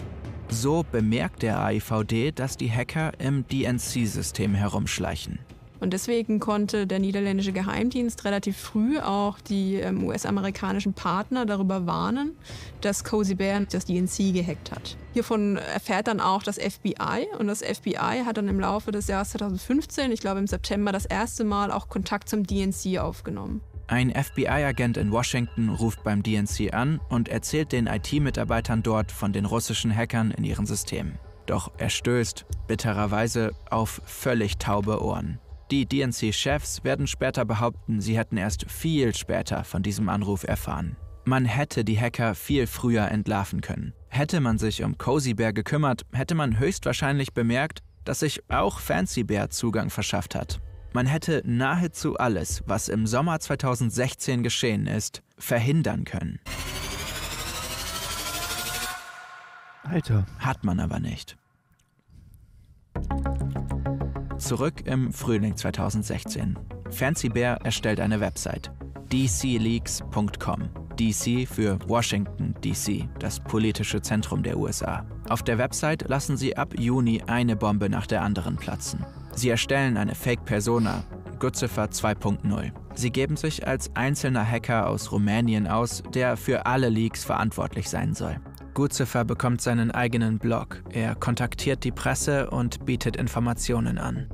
So bemerkt der A I V D, dass die Hacker im D N C-System herumschleichen. Und deswegen konnte der niederländische Geheimdienst relativ früh auch die ähm, U S-amerikanischen Partner darüber warnen, dass Cozy Bear das D N C gehackt hat. Hiervon erfährt dann auch das F B I und das F B I hat dann im Laufe des Jahres zweitausendfünfzehn, ich glaube im September, das erste Mal auch Kontakt zum D N C aufgenommen. Ein F B I-Agent in Washington ruft beim D N C an und erzählt den I T-Mitarbeitern dort von den russischen Hackern in ihren Systemen. Doch er stößt bittererweise auf völlig taube Ohren. Die D N C-Chefs werden später behaupten, sie hätten erst viel später von diesem Anruf erfahren. Man hätte die Hacker viel früher entlarven können. Hätte man sich um Cozy Bear gekümmert, hätte man höchstwahrscheinlich bemerkt, dass sich auch Fancy Bear Zugang verschafft hat. Man hätte nahezu alles, was im Sommer zweitausendsechzehn geschehen ist, verhindern können. Alter. Hat man aber nicht. Zurück im Frühling zweitausendsechzehn. Fancy Bear erstellt eine Website. d c leaks punkt com. D C für Washington D C, das politische Zentrum der U S A. Auf der Website lassen sie ab Juni eine Bombe nach der anderen platzen. Sie erstellen eine Fake-Persona, Gutziffer zwei punkt null. Sie geben sich als einzelner Hacker aus Rumänien aus, der für alle Leaks verantwortlich sein soll. Gutziffer bekommt seinen eigenen Blog. Er kontaktiert die Presse und bietet Informationen an.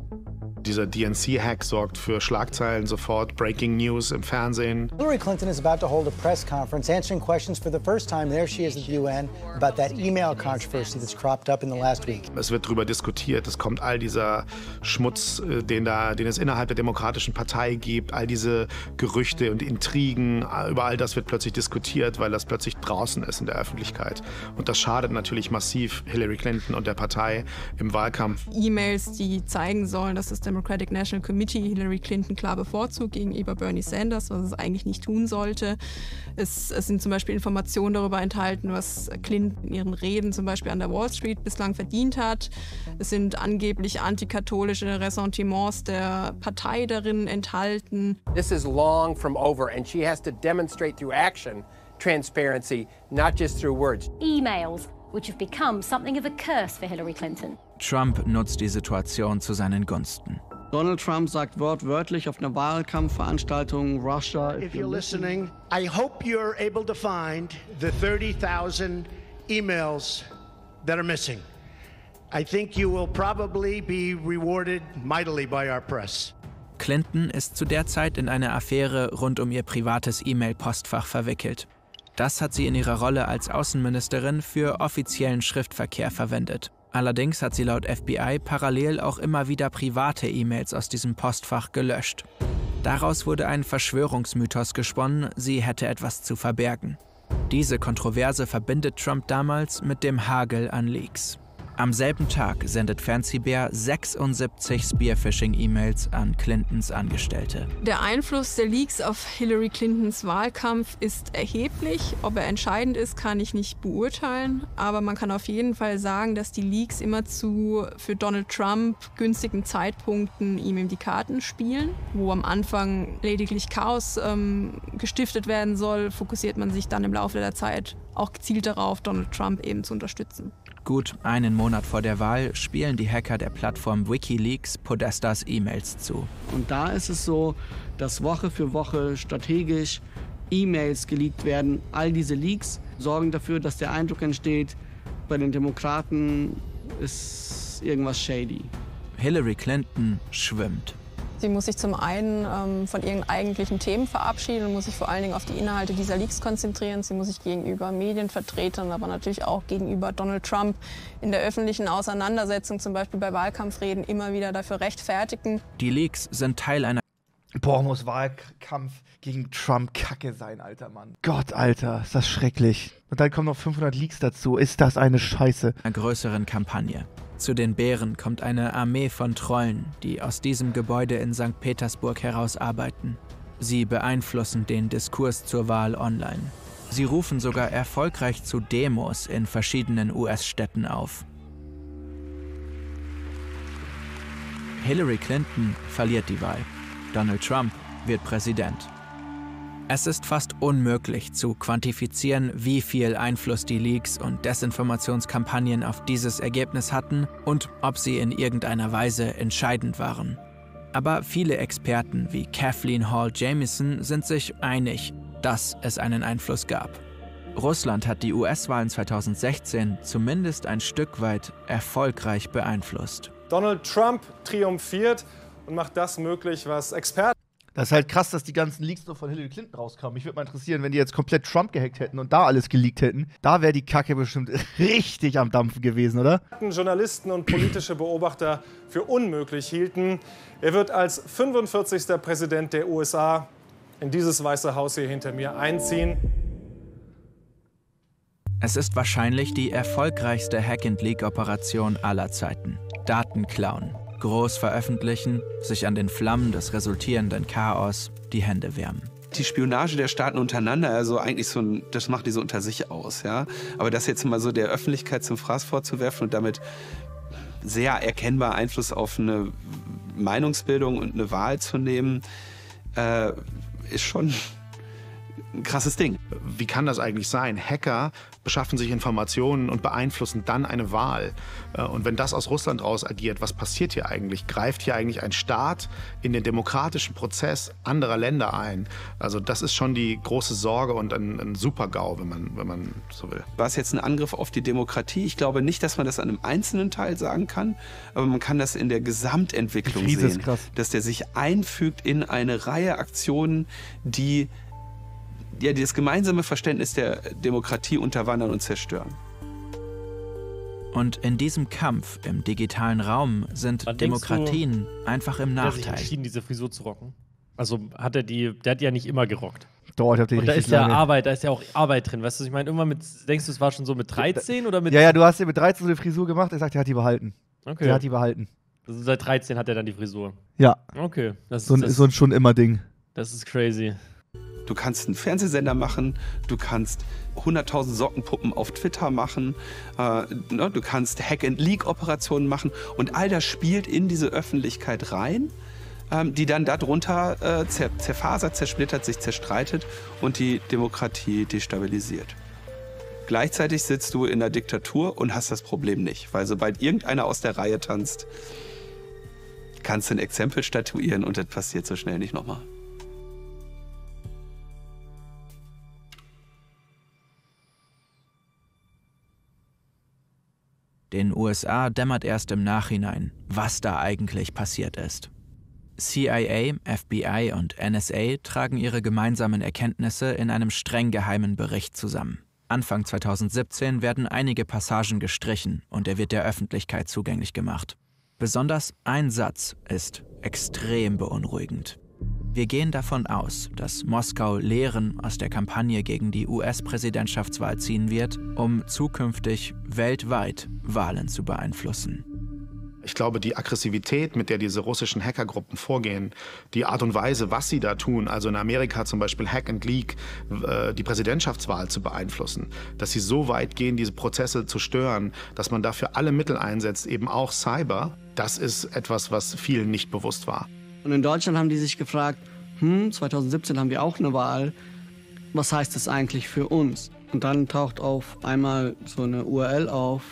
Dieser D N C-Hack sorgt für Schlagzeilen sofort, Breaking News im Fernsehen. Hillary Clinton is about to hold a press conference answering questions for the first time. There she is at the U N about that email controversy that's cropped up in the last week. Es wird darüber diskutiert, es kommt all dieser Schmutz, den, da, den es innerhalb der Demokratischen Partei gibt, all diese Gerüchte und Intrigen, über all das wird plötzlich diskutiert, weil das plötzlich draußen ist in der Öffentlichkeit. Und das schadet natürlich massiv Hillary Clinton und der Partei im Wahlkampf. E-Mails, die zeigen sollen, dass es dem Democratic National Committee Hillary Clinton klar bevorzugt gegenüber Bernie Sanders, was es eigentlich nicht tun sollte. Es, es sind zum Beispiel Informationen darüber enthalten, was Clinton in ihren Reden zum Beispiel an der Wall Street bislang verdient hat. Es sind angeblich antikatholische Ressentiments der Partei darin enthalten. This is long from over and she has to demonstrate through action transparency, not just through words. E-Mails, which have become something of a curse for Hillary Clinton. Trump nutzt die Situation zu seinen Gunsten. Donald Trump sagt wortwörtlich auf einer Wahlkampfveranstaltung, Russia, if you're listening, I hope you're able to find the thirty thousand emails that are missing. I think you will probably be rewarded mightily by our press. Clinton ist zu der Zeit in eine Affäre rund um ihr privates E-Mail-Postfach verwickelt. Das hat sie in ihrer Rolle als Außenministerin für offiziellen Schriftverkehr verwendet. Allerdings hat sie laut F B I parallel auch immer wieder private E-Mails aus diesem Postfach gelöscht. Daraus wurde ein Verschwörungsmythos gesponnen, sie hätte etwas zu verbergen. Diese Kontroverse verbindet Trump damals mit dem Hagel an Leaks. Am selben Tag sendet Fancy Bear sechsundsiebzig Spearphishing-E-Mails an Clintons Angestellte. Der Einfluss der Leaks auf Hillary Clintons Wahlkampf ist erheblich. Ob er entscheidend ist, kann ich nicht beurteilen. Aber man kann auf jeden Fall sagen, dass die Leaks immer zu für Donald Trump günstigen Zeitpunkten ihm in die Karten spielen. Wo am Anfang lediglich Chaos ähm, gestiftet werden soll, fokussiert man sich dann im Laufe der Zeit auch gezielt darauf, Donald Trump eben zu unterstützen. Gut einen Monat vor der Wahl spielen die Hacker der Plattform WikiLeaks Podestas E-Mails zu. Und da ist es so, dass Woche für Woche strategisch E-Mails geleakt werden. All diese Leaks sorgen dafür, dass der Eindruck entsteht, bei den Demokraten ist irgendwas shady. Hillary Clinton schwimmt. Sie muss sich zum einen ähm, von ihren eigentlichen Themen verabschieden und muss sich vor allen Dingen auf die Inhalte dieser Leaks konzentrieren. Sie muss sich gegenüber Medienvertretern, aber natürlich auch gegenüber Donald Trump in der öffentlichen Auseinandersetzung, zum Beispiel bei Wahlkampfreden, immer wieder dafür rechtfertigen. Die Leaks sind Teil einer... Boah, muss Wahlkampf gegen Trump Kacke sein, alter Mann. Gott, Alter, ist das schrecklich. Und dann kommen noch fünfhundert Leaks dazu. Ist das eine Scheiße. Einer größeren Kampagne. Zu den Bären kommt eine Armee von Trollen, die aus diesem Gebäude in Sankt Petersburg herausarbeiten. Sie beeinflussen den Diskurs zur Wahl online. Sie rufen sogar erfolgreich zu Demos in verschiedenen U S-Städten auf. Hillary Clinton verliert die Wahl. Donald Trump wird Präsident. Es ist fast unmöglich zu quantifizieren, wie viel Einfluss die Leaks und Desinformationskampagnen auf dieses Ergebnis hatten und ob sie in irgendeiner Weise entscheidend waren. Aber viele Experten wie Kathleen Hall Jamieson sind sich einig, dass es einen Einfluss gab. Russland hat die U S-Wahlen zweitausendsechzehn zumindest ein Stück weit erfolgreich beeinflusst. Donald Trump triumphiert und macht das möglich, was Experten Das ist halt krass, dass die ganzen Leaks nur von Hillary Clinton rauskamen. Mich würde mal interessieren, wenn die jetzt komplett Trump gehackt hätten und da alles geleakt hätten, da wäre die Kacke bestimmt richtig am Dampfen gewesen, oder? Journalisten und politische Beobachter für unmöglich hielten. Er wird als fünfundvierzigster Präsident der U S A in dieses Weiße Haus hier hinter mir einziehen. Es ist wahrscheinlich die erfolgreichste Hack-and-Leak-Operation aller Zeiten. Daten klauen, groß veröffentlichen, sich an den Flammen des resultierenden Chaos die Hände wärmen. Die Spionage der Staaten untereinander, also eigentlich so, ein, das machen die so unter sich aus, ja. Aber das jetzt mal so der Öffentlichkeit zum Fraß vorzuwerfen und damit sehr erkennbar Einfluss auf eine Meinungsbildung und eine Wahl zu nehmen, äh, ist schon ein krasses Ding. Wie kann das eigentlich sein? Hacker beschaffen sich Informationen und beeinflussen dann eine Wahl. Und wenn das aus Russland raus agiert, was passiert hier eigentlich? Greift hier eigentlich ein Staat in den demokratischen Prozess anderer Länder ein? Also das ist schon die große Sorge und ein, ein Super-GAU, wenn man, wenn man so will. War es jetzt ein Angriff auf die Demokratie? Ich glaube nicht, dass man das an einem einzelnen Teil sagen kann, aber man kann das in der Gesamtentwicklung sehen, dass der sich einfügt in eine Reihe Aktionen, die ja, das gemeinsame Verständnis der Demokratie unterwandern und zerstören. Und in diesem Kampf im digitalen Raum sind Wann Demokratien du, einfach im Nachteil. Hat er sich entschieden, diese Frisur zu rocken? Also hat er die, der hat die ja nicht immer gerockt. Doch, ich hab die und da ist ja Arbeit, da ist ja auch Arbeit drin, weißt du, ich meine, irgendwann mit, denkst du, es war schon so mit dreizehn oder mit... Ja, ja, du hast ja mit dreizehn so eine Frisur gemacht, er sagt, er hat die behalten. Okay. Er hat die behalten. Also seit dreizehn hat er dann die Frisur? Ja. Okay. Das ist so ein, das, so ein schon immer Ding. Das ist crazy. Du kannst einen Fernsehsender machen, du kannst hunderttausend Sockenpuppen auf Twitter machen, äh, ne, du kannst Hack-and-Leak-Operationen machen und all das spielt in diese Öffentlichkeit rein, ähm, die dann darunter äh, zer zerfasert, zersplittert, sich zerstreitet und die Demokratie destabilisiert. Gleichzeitig sitzt du in der Diktatur und hast das Problem nicht, weil sobald irgendeiner aus der Reihe tanzt, kannst du ein Exempel statuieren und das passiert so schnell nicht nochmal. Den U S A dämmert erst im Nachhinein, was da eigentlich passiert ist. C I A, F B I und N S A tragen ihre gemeinsamen Erkenntnisse in einem streng geheimen Bericht zusammen. Anfang zweitausendsiebzehn werden einige Passagen gestrichen und er wird der Öffentlichkeit zugänglich gemacht. Besonders ein Satz ist extrem beunruhigend. Wir gehen davon aus, dass Moskau Lehren aus der Kampagne gegen die U S-Präsidentschaftswahl ziehen wird, um zukünftig weltweit Wahlen zu beeinflussen. Ich glaube, die Aggressivität, mit der diese russischen Hackergruppen vorgehen, die Art und Weise, was sie da tun, also in Amerika zum Beispiel Hack and Leak, äh, die Präsidentschaftswahl zu beeinflussen, dass sie so weit gehen, diese Prozesse zu stören, dass man dafür alle Mittel einsetzt, eben auch Cyber, das ist etwas, was vielen nicht bewusst war. Und in Deutschland haben die sich gefragt, hm, zweitausendsiebzehn haben wir auch eine Wahl, was heißt das eigentlich für uns? Und dann taucht auf einmal so eine U R L auf,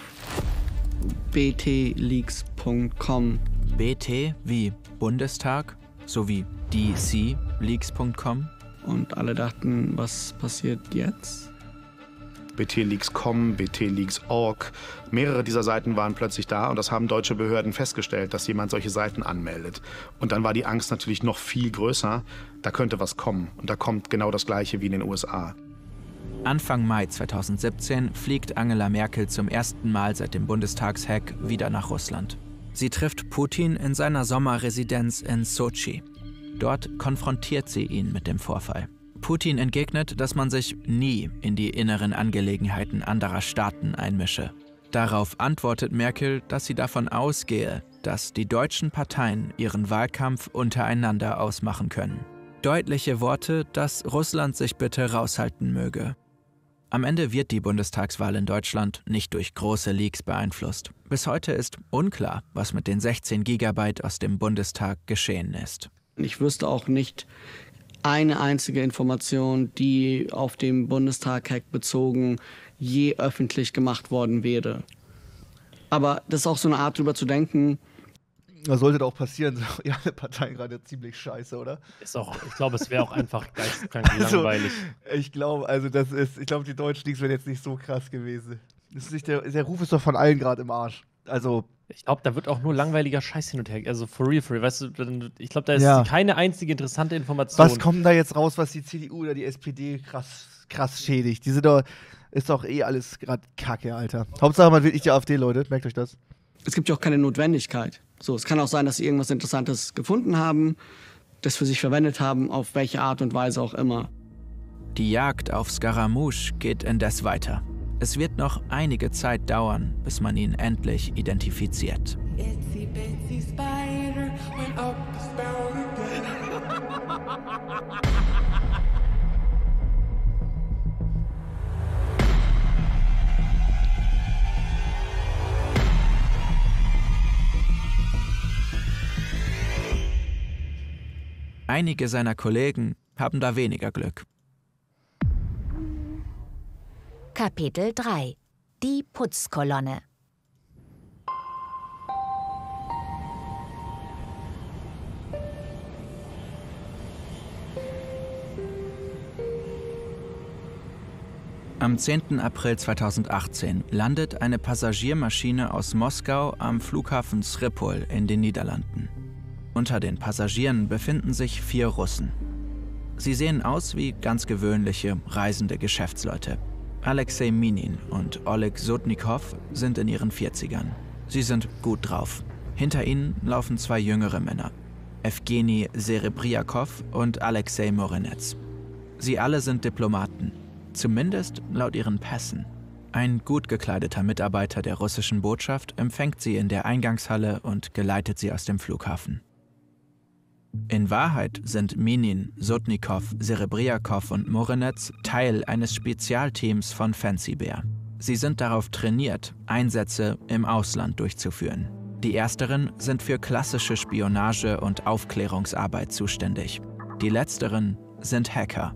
b t leaks punkt com. B T wie Bundestag, sowie d c leaks punkt com. Und alle dachten, was passiert jetzt? b t leaks punkt com, b t leaks punkt org. Mehrere dieser Seiten waren plötzlich da und das haben deutsche Behörden festgestellt, dass jemand solche Seiten anmeldet. Und dann war die Angst natürlich noch viel größer, da könnte was kommen. Und da kommt genau das Gleiche wie in den U S A. Anfang Mai zweitausendsiebzehn fliegt Angela Merkel zum ersten Mal seit dem Bundestagshack wieder nach Russland. Sie trifft Putin in seiner Sommerresidenz in Sotschi. Dort konfrontiert sie ihn mit dem Vorfall. Putin entgegnet, dass man sich nie in die inneren Angelegenheiten anderer Staaten einmische. Darauf antwortet Merkel, dass sie davon ausgehe, dass die deutschen Parteien ihren Wahlkampf untereinander ausmachen können. Deutliche Worte, dass Russland sich bitte raushalten möge. Am Ende wird die Bundestagswahl in Deutschland nicht durch große Leaks beeinflusst. Bis heute ist unklar, was mit den sechzehn Gigabyte aus dem Bundestag geschehen ist. Ich wüsste auch nicht eine einzige Information, die auf dem Bundestag-Hack bezogen je öffentlich gemacht worden wäre. Aber das ist auch so eine Art, drüber zu denken. Das sollte doch passieren. Ja, alle Parteien gerade ziemlich scheiße, oder? Ist auch, ich glaube, es wäre auch einfach geisteskrank also, langweilig. Ich glaube, also das ist, ich glaube, die Deutschen Leaks wären jetzt nicht so krass gewesen. Das ist nicht der, der Ruf ist doch von allen gerade im Arsch. Also Ich glaube, da wird auch nur langweiliger Scheiß hin und her. Also for real, for real. Weißt du, ich glaube, da ist ja keine einzige interessante Information. Was kommt da jetzt raus, was die C D U oder die S P D krass, krass schädigt? Die sind doch, ist doch eh alles gerade Kacke, Alter. Hauptsache, man will nicht die AfD, Leute. Merkt euch das. Es gibt ja auch keine Notwendigkeit. So, es kann auch sein, dass sie irgendwas Interessantes gefunden haben, das für sich verwendet haben, auf welche Art und Weise auch immer. Die Jagd auf Scaramouche geht indes weiter. Es wird noch einige Zeit dauern, bis man ihn endlich identifiziert. Einige seiner Kollegen haben da weniger Glück. Kapitel drei. Die Putzkolonne. Am zehnten April zweitausendachtzehn landet eine Passagiermaschine aus Moskau am Flughafen Skripal in den Niederlanden. Unter den Passagieren befinden sich vier Russen. Sie sehen aus wie ganz gewöhnliche, reisende Geschäftsleute. Alexei Minin und Oleg Sotnikow sind in ihren vierzigern. Sie sind gut drauf. Hinter ihnen laufen zwei jüngere Männer, Jewgeni Serebrjakow und Alexei Morenets. Sie alle sind Diplomaten, zumindest laut ihren Pässen. Ein gut gekleideter Mitarbeiter der russischen Botschaft empfängt sie in der Eingangshalle und geleitet sie aus dem Flughafen. In Wahrheit sind Minin, Sotnikow, Serebrjakow und Morenets Teil eines Spezialteams von Fancy Bear. Sie sind darauf trainiert, Einsätze im Ausland durchzuführen. Die ersteren sind für klassische Spionage und Aufklärungsarbeit zuständig. Die letzteren sind Hacker.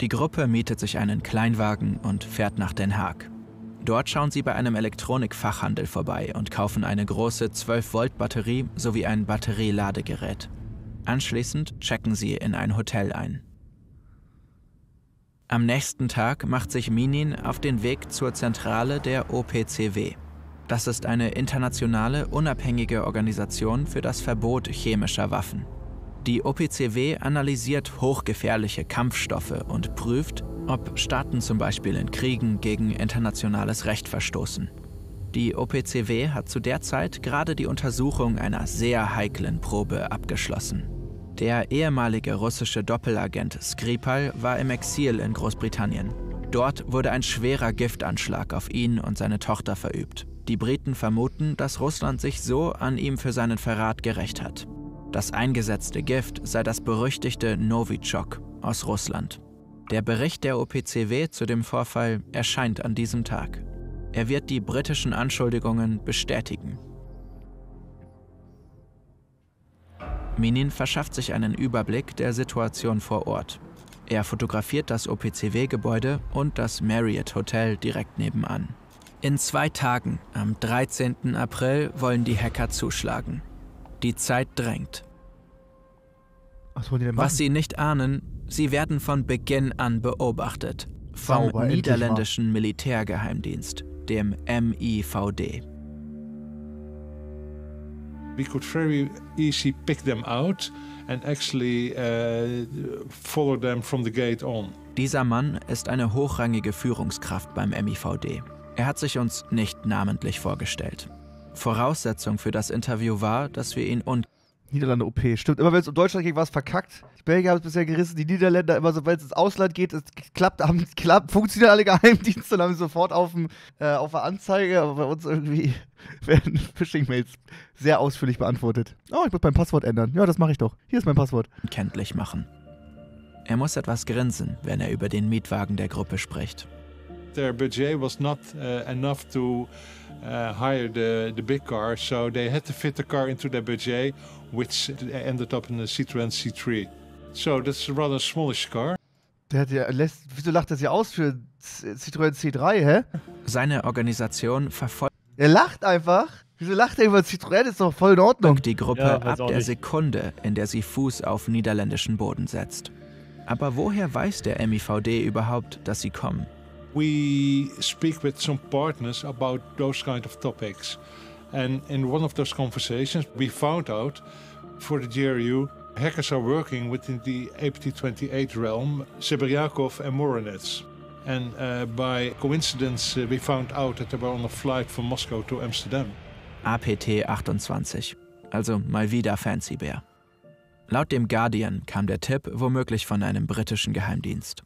Die Gruppe mietet sich einen Kleinwagen und fährt nach Den Haag. Dort schauen sie bei einem Elektronikfachhandel vorbei und kaufen eine große zwölf Volt Batterie sowie ein Batterieladegerät. Anschließend checken sie in ein Hotel ein. Am nächsten Tag macht sich Minin auf den Weg zur Zentrale der O P C W. Das ist eine internationale, unabhängige Organisation für das Verbot chemischer Waffen. Die O P C W analysiert hochgefährliche Kampfstoffe und prüft, ob Staaten zum Beispiel in Kriegen gegen internationales Recht verstoßen. Die O P C W hat zu der Zeit gerade die Untersuchung einer sehr heiklen Probe abgeschlossen. Der ehemalige russische Doppelagent Skripal war im Exil in Großbritannien. Dort wurde ein schwerer Giftanschlag auf ihn und seine Tochter verübt. Die Briten vermuten, dass Russland sich so an ihm für seinen Verrat gerächt hat. Das eingesetzte Gift sei das berüchtigte Novichok aus Russland. Der Bericht der O P C W zu dem Vorfall erscheint an diesem Tag. Er wird die britischen Anschuldigungen bestätigen. Minin verschafft sich einen Überblick der Situation vor Ort. Er fotografiert das O P C W-Gebäude und das Marriott Hotel direkt nebenan. In zwei Tagen, am dreizehnten April, wollen die Hacker zuschlagen. Die Zeit drängt. Was wollen die denn machen? Was sie nicht ahnen, sie werden von Beginn an beobachtet. Vom Sauber, niederländischen Militärgeheimdienst, dem M I V D. We could very easy pick them out and actually uh, follow them from the gate on. Dieser Mann ist eine hochrangige Führungskraft beim M I V D. Er hat sich uns nicht namentlich vorgestellt. Voraussetzung für das Interview war, dass wir ihn und Niederlande O P. Stimmt, immer wenn es um Deutschland geht, war es verkackt. Die Belgier haben es bisher gerissen, die Niederländer immer so, wenn es ins Ausland geht, es klappt, haben, klappt, funktionieren alle Geheimdienste und haben sofort auf, dem, äh, auf der Anzeige, aber bei uns irgendwie werden Phishing-Mails sehr ausführlich beantwortet. Oh, ich muss mein Passwort ändern. Ja, das mache ich doch. Hier ist mein Passwort. Kenntlich machen. Er muss etwas grinsen, wenn er über den Mietwagen der Gruppe spricht. Their budget was not uh, enough to uh, hire the, the big car, so they had to fit the car into their budget, which ended up in a Citroën C drei. So that's a rather smallish car. Der hat ja, lässt, wieso lacht er sich aus für Citroën C drei, hä? Seine Organisation verfolgt... Er lacht einfach? Wieso lacht er über Citroën? Ist doch voll in Ordnung. Die Gruppe ja, ab der nicht. Sekunde, in der sie Fuß auf niederländischen Boden setzt. Aber woher weiß der M I V D überhaupt, dass sie kommen? We speak with some partners about those kind of topics. And in one of those conversations, we found out for the G R U, hackers are working within the A P T twenty-eight realm, Serebrjakov and Morenets. And uh, by coincidence, uh, we found out that they were on a flight from Moscow to Amsterdam. A P T achtundzwanzig, also mal wieder Fancy Bear. Laut dem Guardian kam der Tipp womöglich von einem britischen Geheimdienst.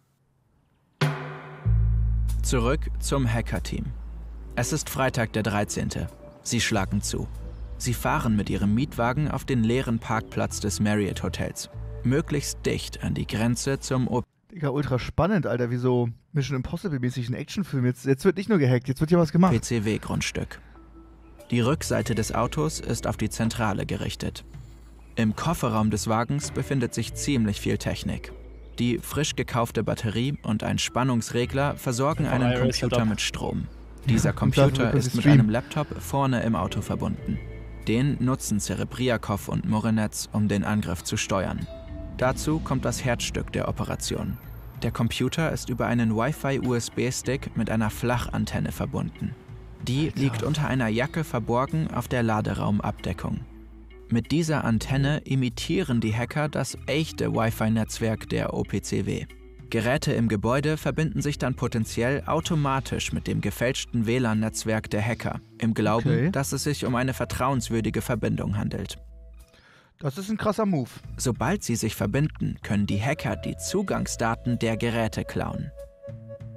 Zurück zum Hacker-Team. Es ist Freitag, der dreizehnte. Sie schlagen zu. Sie fahren mit ihrem Mietwagen auf den leeren Parkplatz des Marriott Hotels. Möglichst dicht an die Grenze zum O P C W. Digga, ultra spannend, Alter, wie so Mission Impossible-mäßigen Actionfilm. Jetzt, jetzt wird nicht nur gehackt, jetzt wird hier was gemacht. P C W-Grundstück. Die Rückseite des Autos ist auf die Zentrale gerichtet. Im Kofferraum des Wagens befindet sich ziemlich viel Technik. Die frisch gekaufte Batterie und ein Spannungsregler versorgen einen Computer mit Strom. Dieser Computer ist mit einem Laptop vorne im Auto verbunden. Den nutzen Serebrjakow und Morenets, um den Angriff zu steuern. Dazu kommt das Herzstück der Operation. Der Computer ist über einen Wi-Fi U S B-Stick mit einer Flachantenne verbunden. Die liegt unter einer Jacke verborgen auf der Laderaumabdeckung. Mit dieser Antenne imitieren die Hacker das echte Wi-Fi-Netzwerk der O P C W. Geräte im Gebäude verbinden sich dann potenziell automatisch mit dem gefälschten W L A N-Netzwerk der Hacker, im Glauben, okay, dass es sich um eine vertrauenswürdige Verbindung handelt. Das ist ein krasser Move. Sobald sie sich verbinden, können die Hacker die Zugangsdaten der Geräte klauen.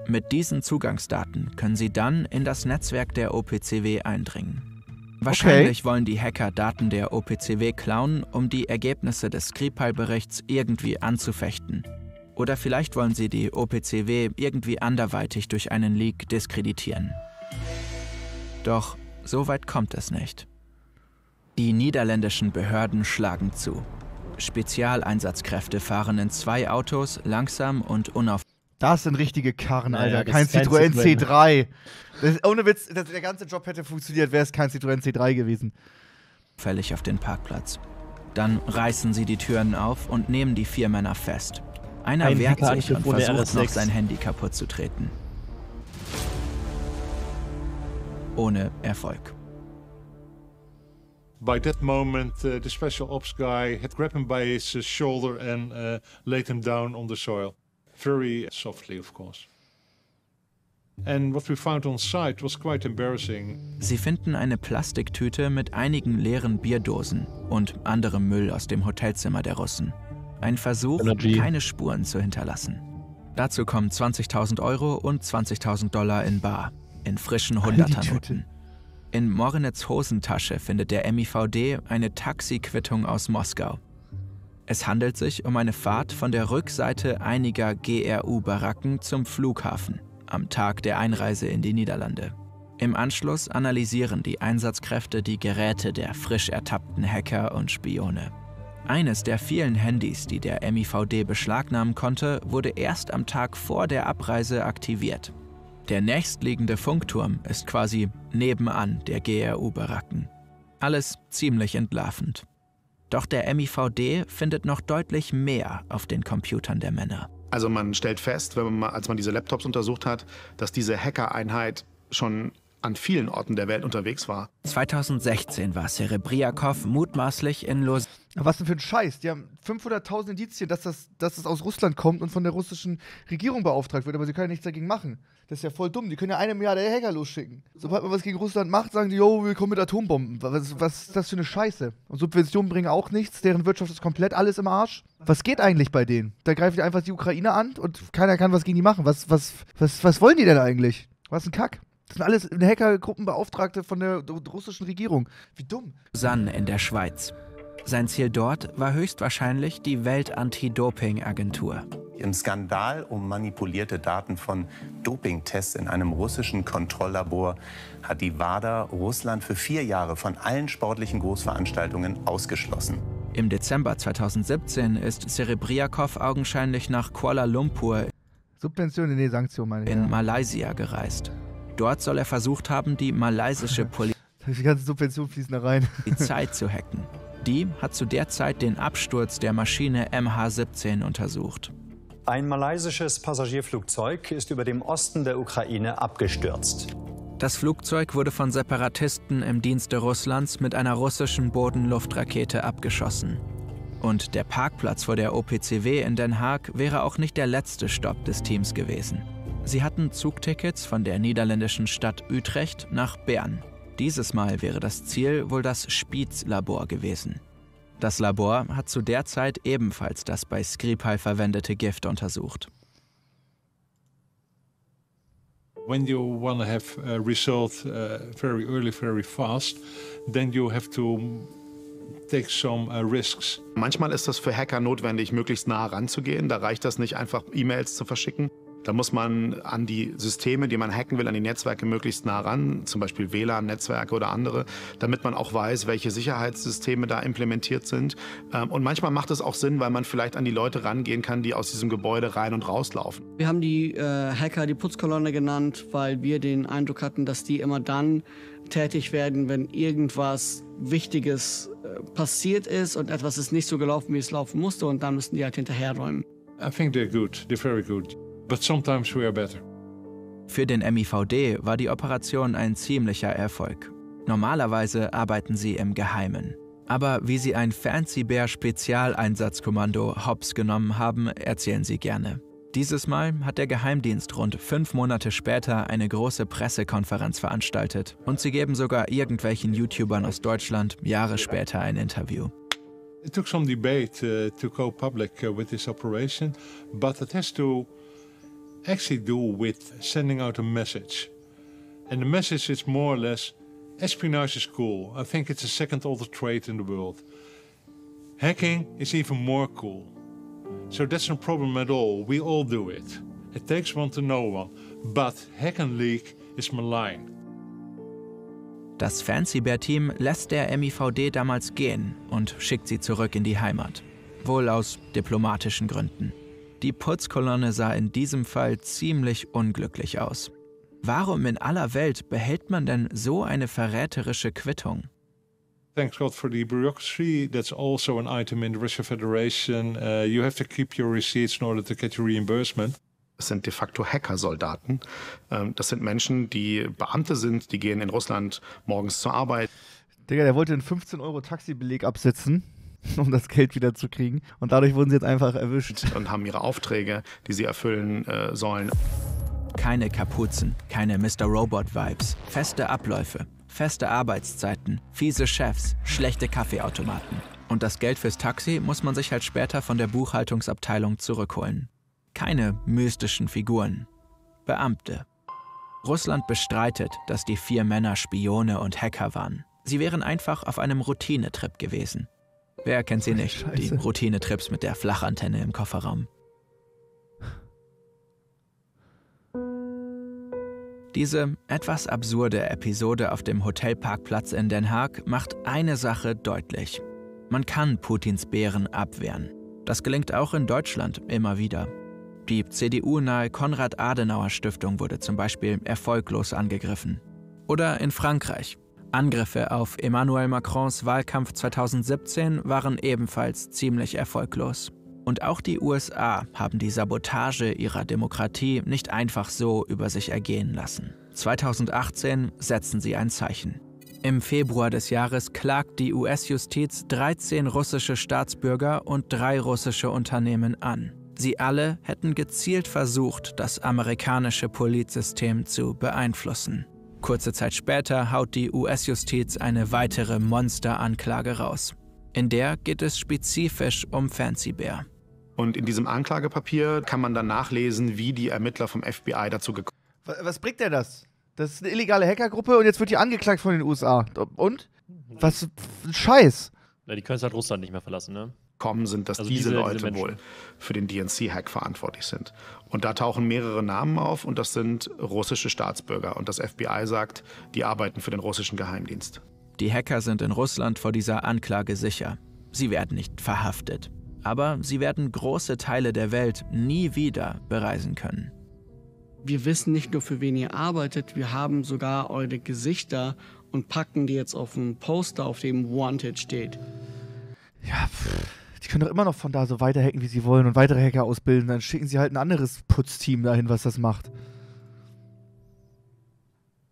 Mit diesen Zugangsdaten können sie dann in das Netzwerk der O P C W eindringen. Wahrscheinlich okay. wollen die Hacker Daten der O P C W klauen, um die Ergebnisse des Skripal-Berichts irgendwie anzufechten. Oder vielleicht wollen sie die O P C W irgendwie anderweitig durch einen Leak diskreditieren. Doch so weit kommt es nicht. Die niederländischen Behörden schlagen zu. Spezialeinsatzkräfte fahren in zwei Autos langsam und unaufmerksam. Das sind richtige Karren, Alter. Ja, kein Citroën C drei. Das ist, ohne Witz, das, der ganze Job hätte funktioniert, wäre es kein Citroën C drei gewesen. Fällig auf den Parkplatz. Dann reißen sie die Türen auf und nehmen die vier Männer fest. Einer Ein wehrt sich und versucht noch sein Handy kaputt zu treten. Ohne Erfolg. By that moment, uh, the special ops guy had grabbed him by his uh, shoulder and uh, laid him down on the soil. Very softly, of course. And what we found on site was quite embarrassing. Sie finden eine Plastiktüte mit einigen leeren Bierdosen und anderem Müll aus dem Hotelzimmer der Russen. Ein Versuch, Energy. keine Spuren zu hinterlassen. Dazu kommen zwanzigtausend Euro und zwanzigtausend Dollar in bar, in frischen Hunderternoten. In Morenets Hosentasche findet der M I V D eine Taxiquittung aus Moskau. Es handelt sich um eine Fahrt von der Rückseite einiger G R U-Baracken zum Flughafen, am Tag der Einreise in die Niederlande. Im Anschluss analysieren die Einsatzkräfte die Geräte der frisch ertappten Hacker und Spione. Eines der vielen Handys, die der M I V D beschlagnahmen konnte, wurde erst am Tag vor der Abreise aktiviert. Der nächstliegende Funkturm ist quasi nebenan der G R U-Baracken. Alles ziemlich entlarvend. Doch der M I V D findet noch deutlich mehr auf den Computern der Männer. Also man stellt fest, wenn man, als man diese Laptops untersucht hat, dass diese Hacker-Einheit schon an vielen Orten der Welt unterwegs war. zweitausendsechzehn war Serebrjakow mutmaßlich in Los... Was denn für ein Scheiß? Die haben fünfhunderttausend Indizien, dass das, dass das aus Russland kommt und von der russischen Regierung beauftragt wird, aber sie können ja nichts dagegen machen. Das ist ja voll dumm, die können ja eine Milliarde Hacker losschicken. Sobald man was gegen Russland macht, sagen die, jo, wir kommen mit Atombomben. Was, was ist das für eine Scheiße? Und Subventionen bringen auch nichts, deren Wirtschaft ist komplett alles im Arsch. Was geht eigentlich bei denen? Da greifen die einfach die Ukraine an und keiner kann was gegen die machen. Was, was, was, was wollen die denn eigentlich? Was ein Kack. Das sind alles Hackergruppenbeauftragte von der russischen Regierung. Wie dumm. Sann in der Schweiz. Sein Ziel dort war höchstwahrscheinlich die Welt-Anti-Doping-Agentur. Im Skandal um manipulierte Daten von Dopingtests in einem russischen Kontrolllabor hat die W A D A Russland für vier Jahre von allen sportlichen Großveranstaltungen ausgeschlossen. Im Dezember zweitausendsiebzehn ist Serebrjakow augenscheinlich nach Kuala Lumpur Subventionen, nee, Sanktionen, meine ich, in ja. Malaysia gereist. Dort soll er versucht haben, die malaysische Polizei die ganze Subvention fließen da rein. die Zeit zu hacken. Die hat zu der Zeit den Absturz der Maschine M H siebzehn untersucht. Ein malaysisches Passagierflugzeug ist über dem Osten der Ukraine abgestürzt. Das Flugzeug wurde von Separatisten im Dienste Russlands mit einer russischen Bodenluftrakete abgeschossen. Und der Parkplatz vor der O P C W in Den Haag wäre auch nicht der letzte Stopp des Teams gewesen. Sie hatten Zugtickets von der niederländischen Stadt Utrecht nach Bern. Dieses Mal wäre das Ziel wohl das Spiez-Labor gewesen. Das Labor hat zu der Zeit ebenfalls das bei Skripal verwendete Gift untersucht. When you want to have a result uh, very early, very fast, then you have to take some uh, risks. Manchmal ist das für Hacker notwendig, möglichst nah ranzugehen. Da reicht das nicht, einfach E-Mails zu verschicken. Da muss man an die Systeme, die man hacken will, an die Netzwerke möglichst nah ran, zum Beispiel W LAN-Netzwerke oder andere, damit man auch weiß, welche Sicherheitssysteme da implementiert sind. Und manchmal macht es auch Sinn, weil man vielleicht an die Leute rangehen kann, die aus diesem Gebäude rein und rauslaufen. Wir haben die äh, Hacker die Putzkolonne genannt, weil wir den Eindruck hatten, dass die immer dann tätig werden, wenn irgendwas Wichtiges äh, passiert ist und etwas ist nicht so gelaufen, wie es laufen musste, und dann müssen die halt hinterherräumen. I think they're good. They're very good. But sometimes we are better. Für den M I V D war die Operation ein ziemlicher Erfolg. Normalerweise arbeiten sie im Geheimen. Aber wie sie ein Fancy Bear Spezialeinsatzkommando hops genommen haben, erzählen sie gerne. Dieses Mal hat der Geheimdienst rund fünf Monate später eine große Pressekonferenz veranstaltet und sie geben sogar irgendwelchen YouTubern aus Deutschland Jahre später ein Interview. It took some debate uh, to go public uh, with this operation, but it has to actually do with sending out a message. And the message is more or less, espionage is cool. I think it's the second oldest trade in the world. Hacking is even more cool. So that's no problem at all. We all do it. It takes one to know one. But hack and leak is malign. Das Fancy Bear Team lässt der M I V D damals gehen und schickt sie zurück in die Heimat. Wohl aus diplomatischen Gründen. Die Putzkolonne sah in diesem Fall ziemlich unglücklich aus. Warum in aller Welt behält man denn so eine verräterische Quittung? Thanks God for the bureaucracy. That's also an item in the Russian Federation. Uh, you have to keep your receipts in order to get your reimbursement. Das sind de facto Hackersoldaten. Das sind Menschen, die Beamte sind, die gehen in Russland morgens zur Arbeit. Digga, der wollte einen fünfzehn Euro Taxibeleg absetzen, um das Geld wieder zu kriegen. Und dadurch wurden sie jetzt einfach erwischt. Und haben ihre Aufträge, die sie erfüllen äh, sollen. Keine Kapuzen, keine Mister Robot-Vibes, feste Abläufe, feste Arbeitszeiten, fiese Chefs, schlechte Kaffeeautomaten. Und das Geld fürs Taxi muss man sich halt später von der Buchhaltungsabteilung zurückholen. Keine mystischen Figuren. Beamte. Russland bestreitet, dass die vier Männer Spione und Hacker waren. Sie wären einfach auf einem Routinetrip gewesen. Wer kennt sie nicht, die Routine-Trips mit der Flachantenne im Kofferraum. Diese etwas absurde Episode auf dem Hotelparkplatz in Den Haag macht eine Sache deutlich. Man kann Putins Bären abwehren. Das gelingt auch in Deutschland immer wieder. Die C D U-nahe Konrad-Adenauer-Stiftung wurde zum Beispiel erfolglos angegriffen. Oder in Frankreich. Angriffe auf Emmanuel Macrons Wahlkampf zweitausendsiebzehn waren ebenfalls ziemlich erfolglos. Und auch die U S A haben die Sabotage ihrer Demokratie nicht einfach so über sich ergehen lassen. zweitausendachtzehn setzen sie ein Zeichen. Im Februar des Jahres klagt die U S-Justiz dreizehn russische Staatsbürger und drei russische Unternehmen an. Sie alle hätten gezielt versucht, das amerikanische Polizsystem zu beeinflussen. Kurze Zeit später haut die U S-Justiz eine weitere Monsteranklage raus. In der geht es spezifisch um Fancy Bear. Und in diesem Anklagepapier kann man dann nachlesen, wie die Ermittler vom F B I dazu gekommen sind. Was bringt der das? Das ist eine illegale Hackergruppe und jetzt wird die angeklagt von den U S A. Und? Was? Scheiß! Na, die können es halt Russland nicht mehr verlassen, ne? Kommen sind, dass also diese, diese Leute diese wohl für den D N C-Hack verantwortlich sind. Und da tauchen mehrere Namen auf und das sind russische Staatsbürger. Und das F B I sagt, die arbeiten für den russischen Geheimdienst. Die Hacker sind in Russland vor dieser Anklage sicher. Sie werden nicht verhaftet. Aber sie werden große Teile der Welt nie wieder bereisen können. Wir wissen nicht nur, für wen ihr arbeitet, wir haben sogar eure Gesichter und packen die jetzt auf ein Poster, auf dem Wanted steht. Ja, pff. Die können doch immer noch von da so weiterhacken, wie sie wollen und weitere Hacker ausbilden. Dann schicken sie halt ein anderes Putzteam dahin, was das macht.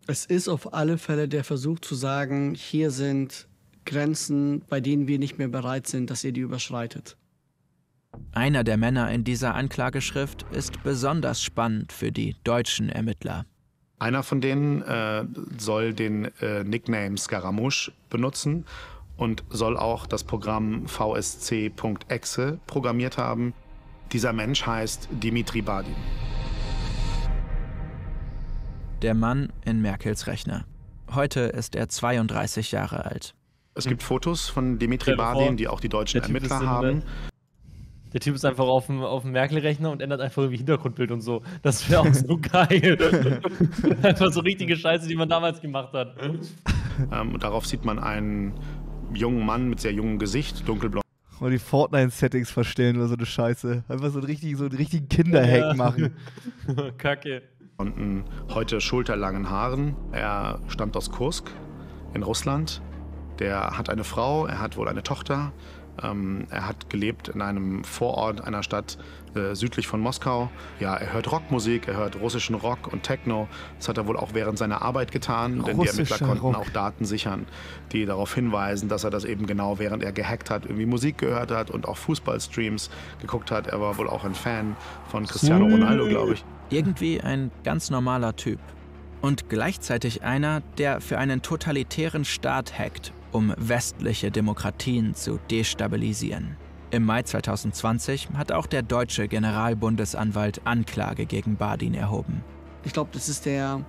Es ist auf alle Fälle der Versuch zu sagen, hier sind Grenzen, bei denen wir nicht mehr bereit sind, dass ihr die überschreitet. Einer der Männer in dieser Anklageschrift ist besonders spannend für die deutschen Ermittler. Einer von denen äh, soll den äh, Nickname Scaramouche benutzen und soll auch das Programm v s c punkt e x e programmiert haben. Dieser Mensch heißt Dimitri Badin. Der Mann in Merkels Rechner. Heute ist er zweiunddreißig Jahre alt. Es gibt Fotos von Dimitri Badin, die auch die deutschen Ermittler haben. Der Typ ist einfach auf dem, auf dem Merkel-Rechner und ändert einfach irgendwie Hintergrundbild und so. Das wäre auch so geil. Einfach so richtige Scheiße, die man damals gemacht hat. Ähm, und darauf sieht man einen jungen Mann mit sehr jungem Gesicht, dunkelblond. Und die Fortnite-Settings verstellen oder so eine Scheiße. Einfach so einen richtigen, so einen richtigen Kinderhack ja. machen. Kacke. Und einen heute schulterlangen Haaren. Er stammt aus Kursk in Russland. Der hat eine Frau, er hat wohl eine Tochter. Ähm, er hat gelebt in einem Vorort einer Stadt äh, südlich von Moskau. Ja, er hört Rockmusik, er hört russischen Rock und Techno. Das hat er wohl auch während seiner Arbeit getan, Russischer denn die Ermittler konnten Rock. Auch Daten sichern, die darauf hinweisen, dass er das eben genau während er gehackt hat, irgendwie Musik gehört hat und auch Fußballstreams geguckt hat. Er war wohl auch ein Fan von Cristiano Ronaldo, glaube ich. Irgendwie ein ganz normaler Typ. Und gleichzeitig einer, der für einen totalitären Staat hackt, um westliche Demokratien zu destabilisieren. Im Mai zweitausendzwanzig hat auch der deutsche Generalbundesanwalt Anklage gegen Badin erhoben. Ich glaube, das ist der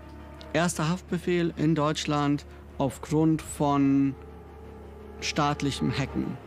erste Haftbefehl in Deutschland aufgrund von staatlichem Hacken.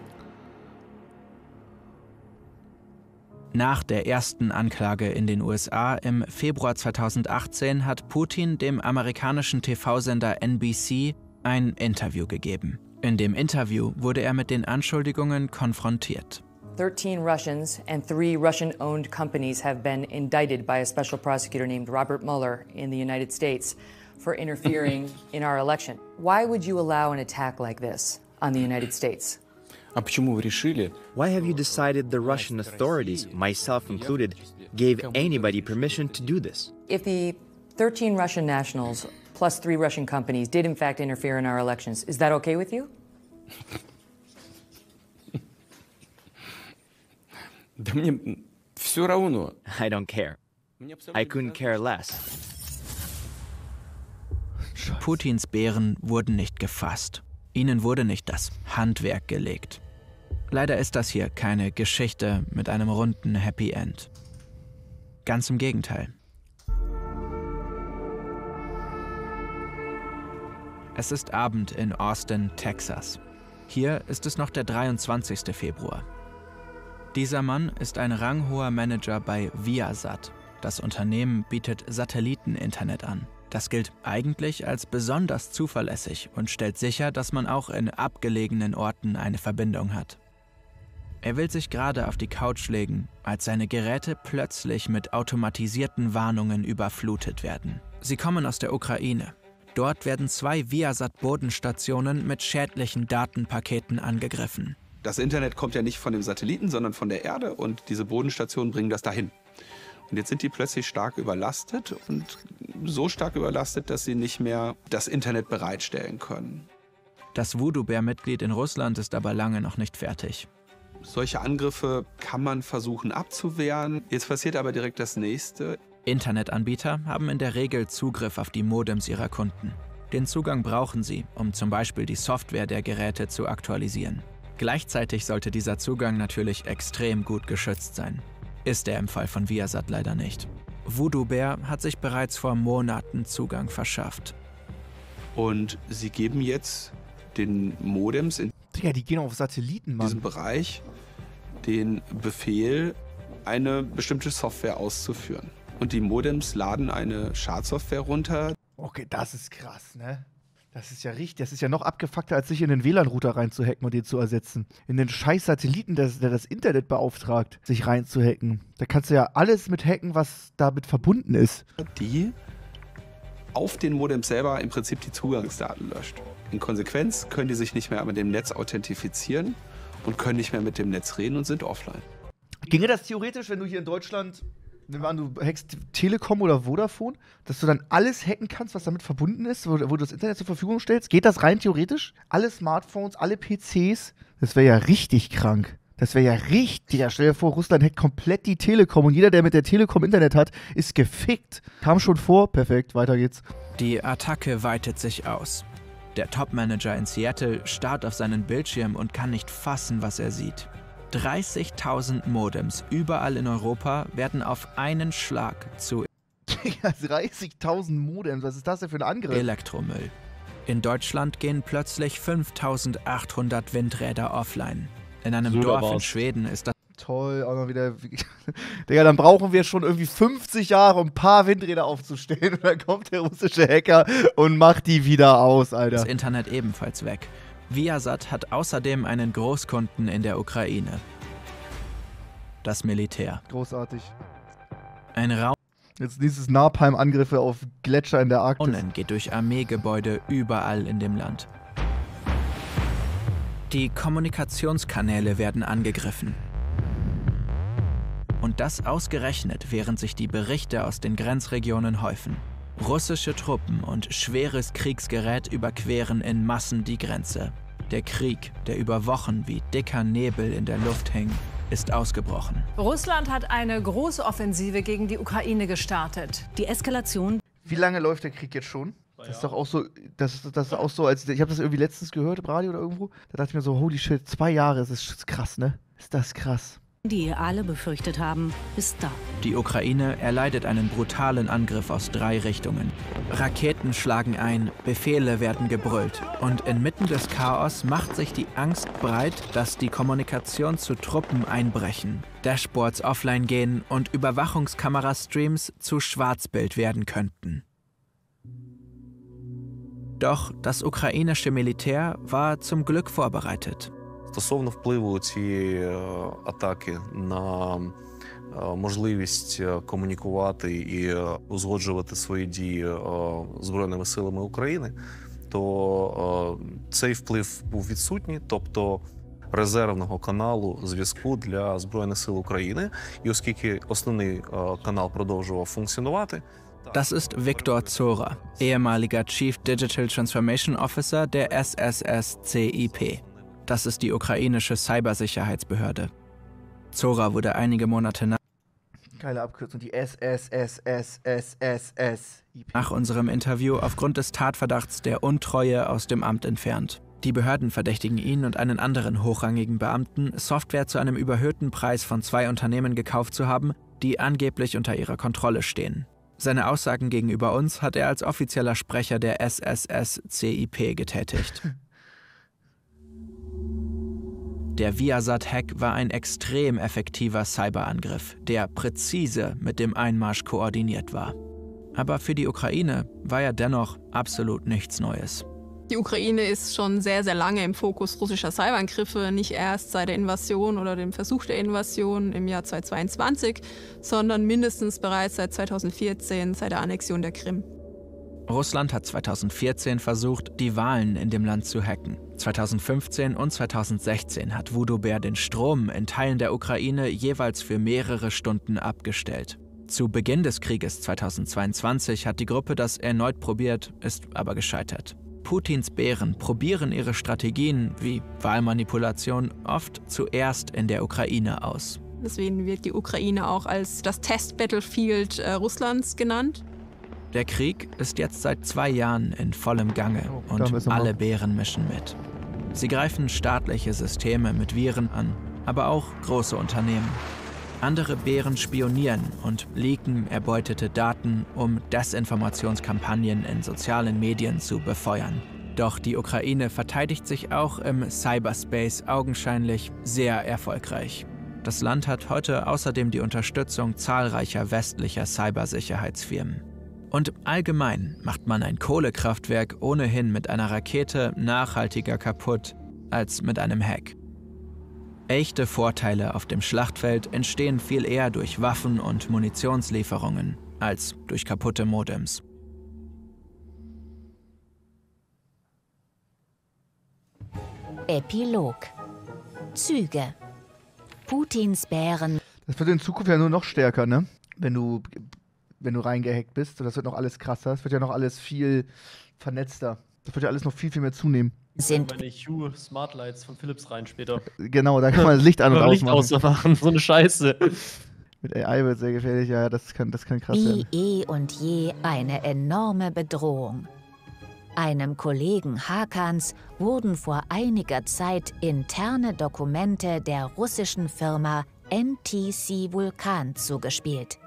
Nach der ersten Anklage in den U S A im Februar zweitausendachtzehn hat Putin dem amerikanischen T V-Sender N B C ein Interview gegeben. In dem Interview wurde er mit den Anschuldigungen konfrontiert. thirteen Russians and three Russian-owned companies have been indicted by a special prosecutor named Robert Mueller in the United States for interfering in our election. Why would you allow an attack like this on the United States? Why have you decided the Russian authorities, myself included, gave anybody permission to do this? If the thirteen Russian nationals plus three Russian companies did in fact interfere in our elections. Is that okay with you? I don't care. I couldn't care less. Putins Bären wurden nicht gefasst. Ihnen wurde nicht das Handwerk gelegt. Leider ist das hier keine Geschichte mit einem runden Happy End. Ganz im Gegenteil. Es ist Abend in Austin, Texas. Hier ist es noch der dreiundzwanzigste Februar. Dieser Mann ist ein ranghoher Manager bei Viasat. Das Unternehmen bietet Satelliteninternet an. Das gilt eigentlich als besonders zuverlässig und stellt sicher, dass man auch in abgelegenen Orten eine Verbindung hat. Er will sich gerade auf die Couch legen, als seine Geräte plötzlich mit automatisierten Warnungen überflutet werden. Sie kommen aus der Ukraine. Dort werden zwei Viasat-Bodenstationen mit schädlichen Datenpaketen angegriffen. Das Internet kommt ja nicht von dem Satelliten, sondern von der Erde und diese Bodenstationen bringen das dahin. Und jetzt sind die plötzlich stark überlastet und so stark überlastet, dass sie nicht mehr das Internet bereitstellen können. Das Voodoo-Bär-Mitglied in Russland ist aber lange noch nicht fertig. Solche Angriffe kann man versuchen abzuwehren. Jetzt passiert aber direkt das Nächste. Internetanbieter haben in der Regel Zugriff auf die Modems ihrer Kunden. Den Zugang brauchen sie, um zum Beispiel die Software der Geräte zu aktualisieren. Gleichzeitig sollte dieser Zugang natürlich extrem gut geschützt sein. Ist er im Fall von Viasat leider nicht. Voodoo Bear hat sich bereits vor Monaten Zugang verschafft. Und sie geben jetzt den Modems in ja, die gehen auf Satelliten, Mann. Diesem Bereich den Befehl, eine bestimmte Software auszuführen. Und die Modems laden eine Schadsoftware runter. Okay, das ist krass, ne? Das ist ja richtig, das ist ja noch abgefuckter, als sich in den W L A N-Router reinzuhacken und den zu ersetzen. In den scheiß Satelliten, der, der das Internet beauftragt, sich reinzuhacken. Da kannst du ja alles mit hacken, was damit verbunden ist. Die auf den Modem selber im Prinzip die Zugangsdaten löscht. In Konsequenz können die sich nicht mehr mit dem Netz authentifizieren und können nicht mehr mit dem Netz reden und sind offline. Ginge das theoretisch, wenn du hier in Deutschland Nimm an, du hackst Telekom oder Vodafone, dass du dann alles hacken kannst, was damit verbunden ist, wo, wo du das Internet zur Verfügung stellst. Geht das rein theoretisch? Alle Smartphones, alle P Cs? Das wäre ja richtig krank. Das wäre ja richtig. Ja, stell dir vor, Russland hackt komplett die Telekom und jeder, der mit der Telekom Internet hat, ist gefickt. Kam schon vor. Perfekt, weiter geht's. Die Attacke weitet sich aus. Der Topmanager in Seattle starrt auf seinen Bildschirm und kann nicht fassen, was er sieht. dreißigtausend Modems überall in Europa werden auf einen Schlag zu dreißigtausend Modems, was ist das denn für ein Angriff? Elektromüll. In Deutschland gehen plötzlich fünftausendachthundert Windräder offline. In einem so Dorf in Schweden ist das... Toll, auch noch wieder... Digga, dann brauchen wir schon irgendwie fünfzig Jahre, um ein paar Windräder aufzustellen. Und dann kommt der russische Hacker und macht die wieder aus, Alter. Das Internet ebenfalls weg. Viasat hat außerdem einen Großkunden in der Ukraine. Das Militär. Großartig. Ein Raum... Jetzt dieses Napalm-Angriffe auf Gletscher in der Arktis. Unten geht durch Armeegebäude überall in dem Land. Die Kommunikationskanäle werden angegriffen. Und das ausgerechnet, während sich die Berichte aus den Grenzregionen häufen. Russische Truppen und schweres Kriegsgerät überqueren in Massen die Grenze. Der Krieg, der über Wochen wie dicker Nebel in der Luft hing, ist ausgebrochen. Russland hat eine große Offensive gegen die Ukraine gestartet. Die Eskalation... Wie lange läuft der Krieg jetzt schon? Das ist doch auch so, das, das ist auch so, als ich habe das irgendwie letztens gehört im Radio oder irgendwo, da dachte ich mir so, holy shit, zwei Jahre, das ist krass, ne? Ist das krass. Die alle befürchtet haben, ist da. Die Ukraine erleidet einen brutalen Angriff aus drei Richtungen. Raketen schlagen ein, Befehle werden gebrüllt. Und inmitten des Chaos macht sich die Angst breit, dass die Kommunikation zu Truppen einbrechen, Dashboards offline gehen und Überwachungskamerastreams zu Schwarzbild werden könnten. Doch das ukrainische Militär war zum Glück vorbereitet. Стосовно впливу цієї атаки на можливість комунікувати і узгоджувати свої дії Збройними силами України, то цей вплив був відсутній, тобто резервного каналу зв'язку для Збройних сил України. І оскільки основний канал продовжував функціонувати, Das ist Viktor Zora, ehemaliger Chief Digital Transformation Officer der S S S C I P. Das ist die ukrainische Cybersicherheitsbehörde. Zora wurde einige Monate nach, geile Abkürzung, die S S S S S S S I P, nach unserem Interview aufgrund des Tatverdachts der Untreue aus dem Amt entfernt. Die Behörden verdächtigen ihn und einen anderen hochrangigen Beamten, Software zu einem überhöhten Preis von zwei Unternehmen gekauft zu haben, die angeblich unter ihrer Kontrolle stehen. Seine Aussagen gegenüber uns hat er als offizieller Sprecher der S S S C I P getätigt. Der Viasat-Hack war ein extrem effektiver Cyberangriff, der präzise mit dem Einmarsch koordiniert war. Aber für die Ukraine war ja dennoch absolut nichts Neues. Die Ukraine ist schon sehr, sehr lange im Fokus russischer Cyberangriffe, nicht erst seit der Invasion oder dem Versuch der Invasion im Jahr zweitausendzweiundzwanzig, sondern mindestens bereits seit zweitausendvierzehn, seit der Annexion der Krim. Russland hat zweitausendvierzehn versucht, die Wahlen in dem Land zu hacken. zweitausendfünfzehn und zweitausendsechzehn hat Voodoo Bear den Strom in Teilen der Ukraine jeweils für mehrere Stunden abgestellt. Zu Beginn des Krieges zweitausendzweiundzwanzig hat die Gruppe das erneut probiert, ist aber gescheitert. Putins Bären probieren ihre Strategien, wie Wahlmanipulation, oft zuerst in der Ukraine aus. Deswegen wird die Ukraine auch als das Test-Battlefield äh, Russlands genannt. Der Krieg ist jetzt seit zwei Jahren in vollem Gange und alle Bären mischen mit. Sie greifen staatliche Systeme mit Viren an, aber auch große Unternehmen. Andere Bären spionieren und leaken erbeutete Daten, um Desinformationskampagnen in sozialen Medien zu befeuern. Doch die Ukraine verteidigt sich auch im Cyberspace augenscheinlich sehr erfolgreich. Das Land hat heute außerdem die Unterstützung zahlreicher westlicher Cybersicherheitsfirmen. Und allgemein macht man ein Kohlekraftwerk ohnehin mit einer Rakete nachhaltiger kaputt als mit einem Hack. Echte Vorteile auf dem Schlachtfeld entstehen viel eher durch Waffen- und Munitionslieferungen als durch kaputte Modems. Epilog. Züge. Putins Bären. Das wird in Zukunft ja nur noch stärker, ne? wenn du, wenn du reingehackt bist. Und das wird noch alles krasser. Es wird ja noch alles viel vernetzter. Das wird ja alles noch viel, viel mehr zunehmen. Sind meine Hue Smartlights von Philips rein später. Genau, da kann man das Licht an- und ausmachen. So eine Scheiße. Mit A I wird sehr gefährlich, ja, das kann, das kann krass werden. Wie eh und je eine enorme Bedrohung. Einem Kollegen Hakans wurden vor einiger Zeit interne Dokumente der russischen Firma N T C Vulkan zugespielt.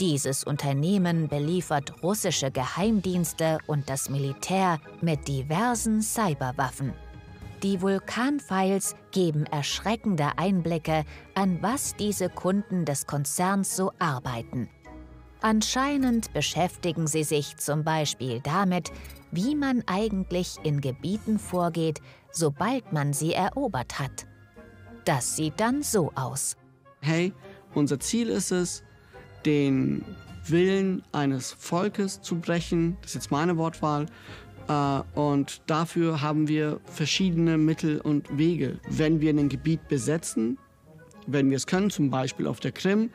Dieses Unternehmen beliefert russische Geheimdienste und das Militär mit diversen Cyberwaffen. Die Vulkan-Files geben erschreckende Einblicke, an was diese Kunden des Konzerns so arbeiten. Anscheinend beschäftigen sie sich zum Beispiel damit, wie man eigentlich in Gebieten vorgeht, sobald man sie erobert hat. Das sieht dann so aus. Hey, unser Ziel ist es, den Willen eines Volkes zu brechen, das ist jetzt meine Wortwahl, äh, und dafür haben wir verschiedene Mittel und Wege. Wenn wir ein Gebiet besetzen, wenn wir es können, zum Beispiel auf der Krim,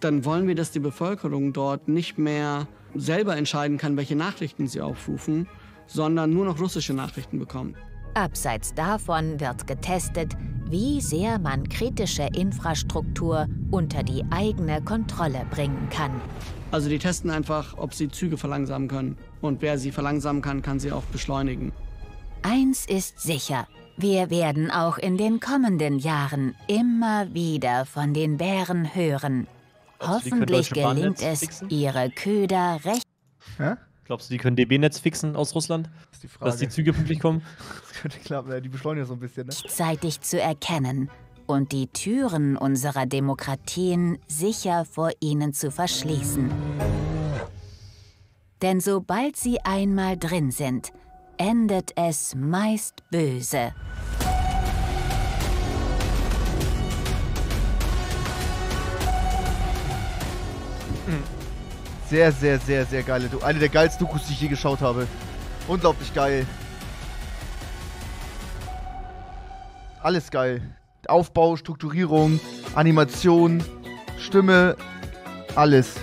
dann wollen wir, dass die Bevölkerung dort nicht mehr selber entscheiden kann, welche Nachrichten sie aufrufen, sondern nur noch russische Nachrichten bekommen. Abseits davon wird getestet, wie sehr man kritische Infrastruktur unter die eigene Kontrolle bringen kann. Also die testen einfach, ob sie Züge verlangsamen können. Und wer sie verlangsamen kann, kann sie auch beschleunigen. Eins ist sicher, wir werden auch in den kommenden Jahren immer wieder von den Bären hören. Hoffentlich gelingt es, ihre Köder recht... Ja? Glaubst du, die können D B Netz fixen aus Russland? Das ist die Frage. Dass die Züge pünktlich kommen? Das könnte klappen, die beschleunigen so ein bisschen, ne? Zeitig zu erkennen und die Türen unserer Demokratien sicher vor ihnen zu verschließen. Denn sobald sie einmal drin sind, endet es meist böse. Sehr, sehr, sehr, sehr geile Doku. Eine der geilsten Dokus, die ich je geschaut habe. Unglaublich geil. Alles geil. Aufbau, Strukturierung, Animation, Stimme, alles.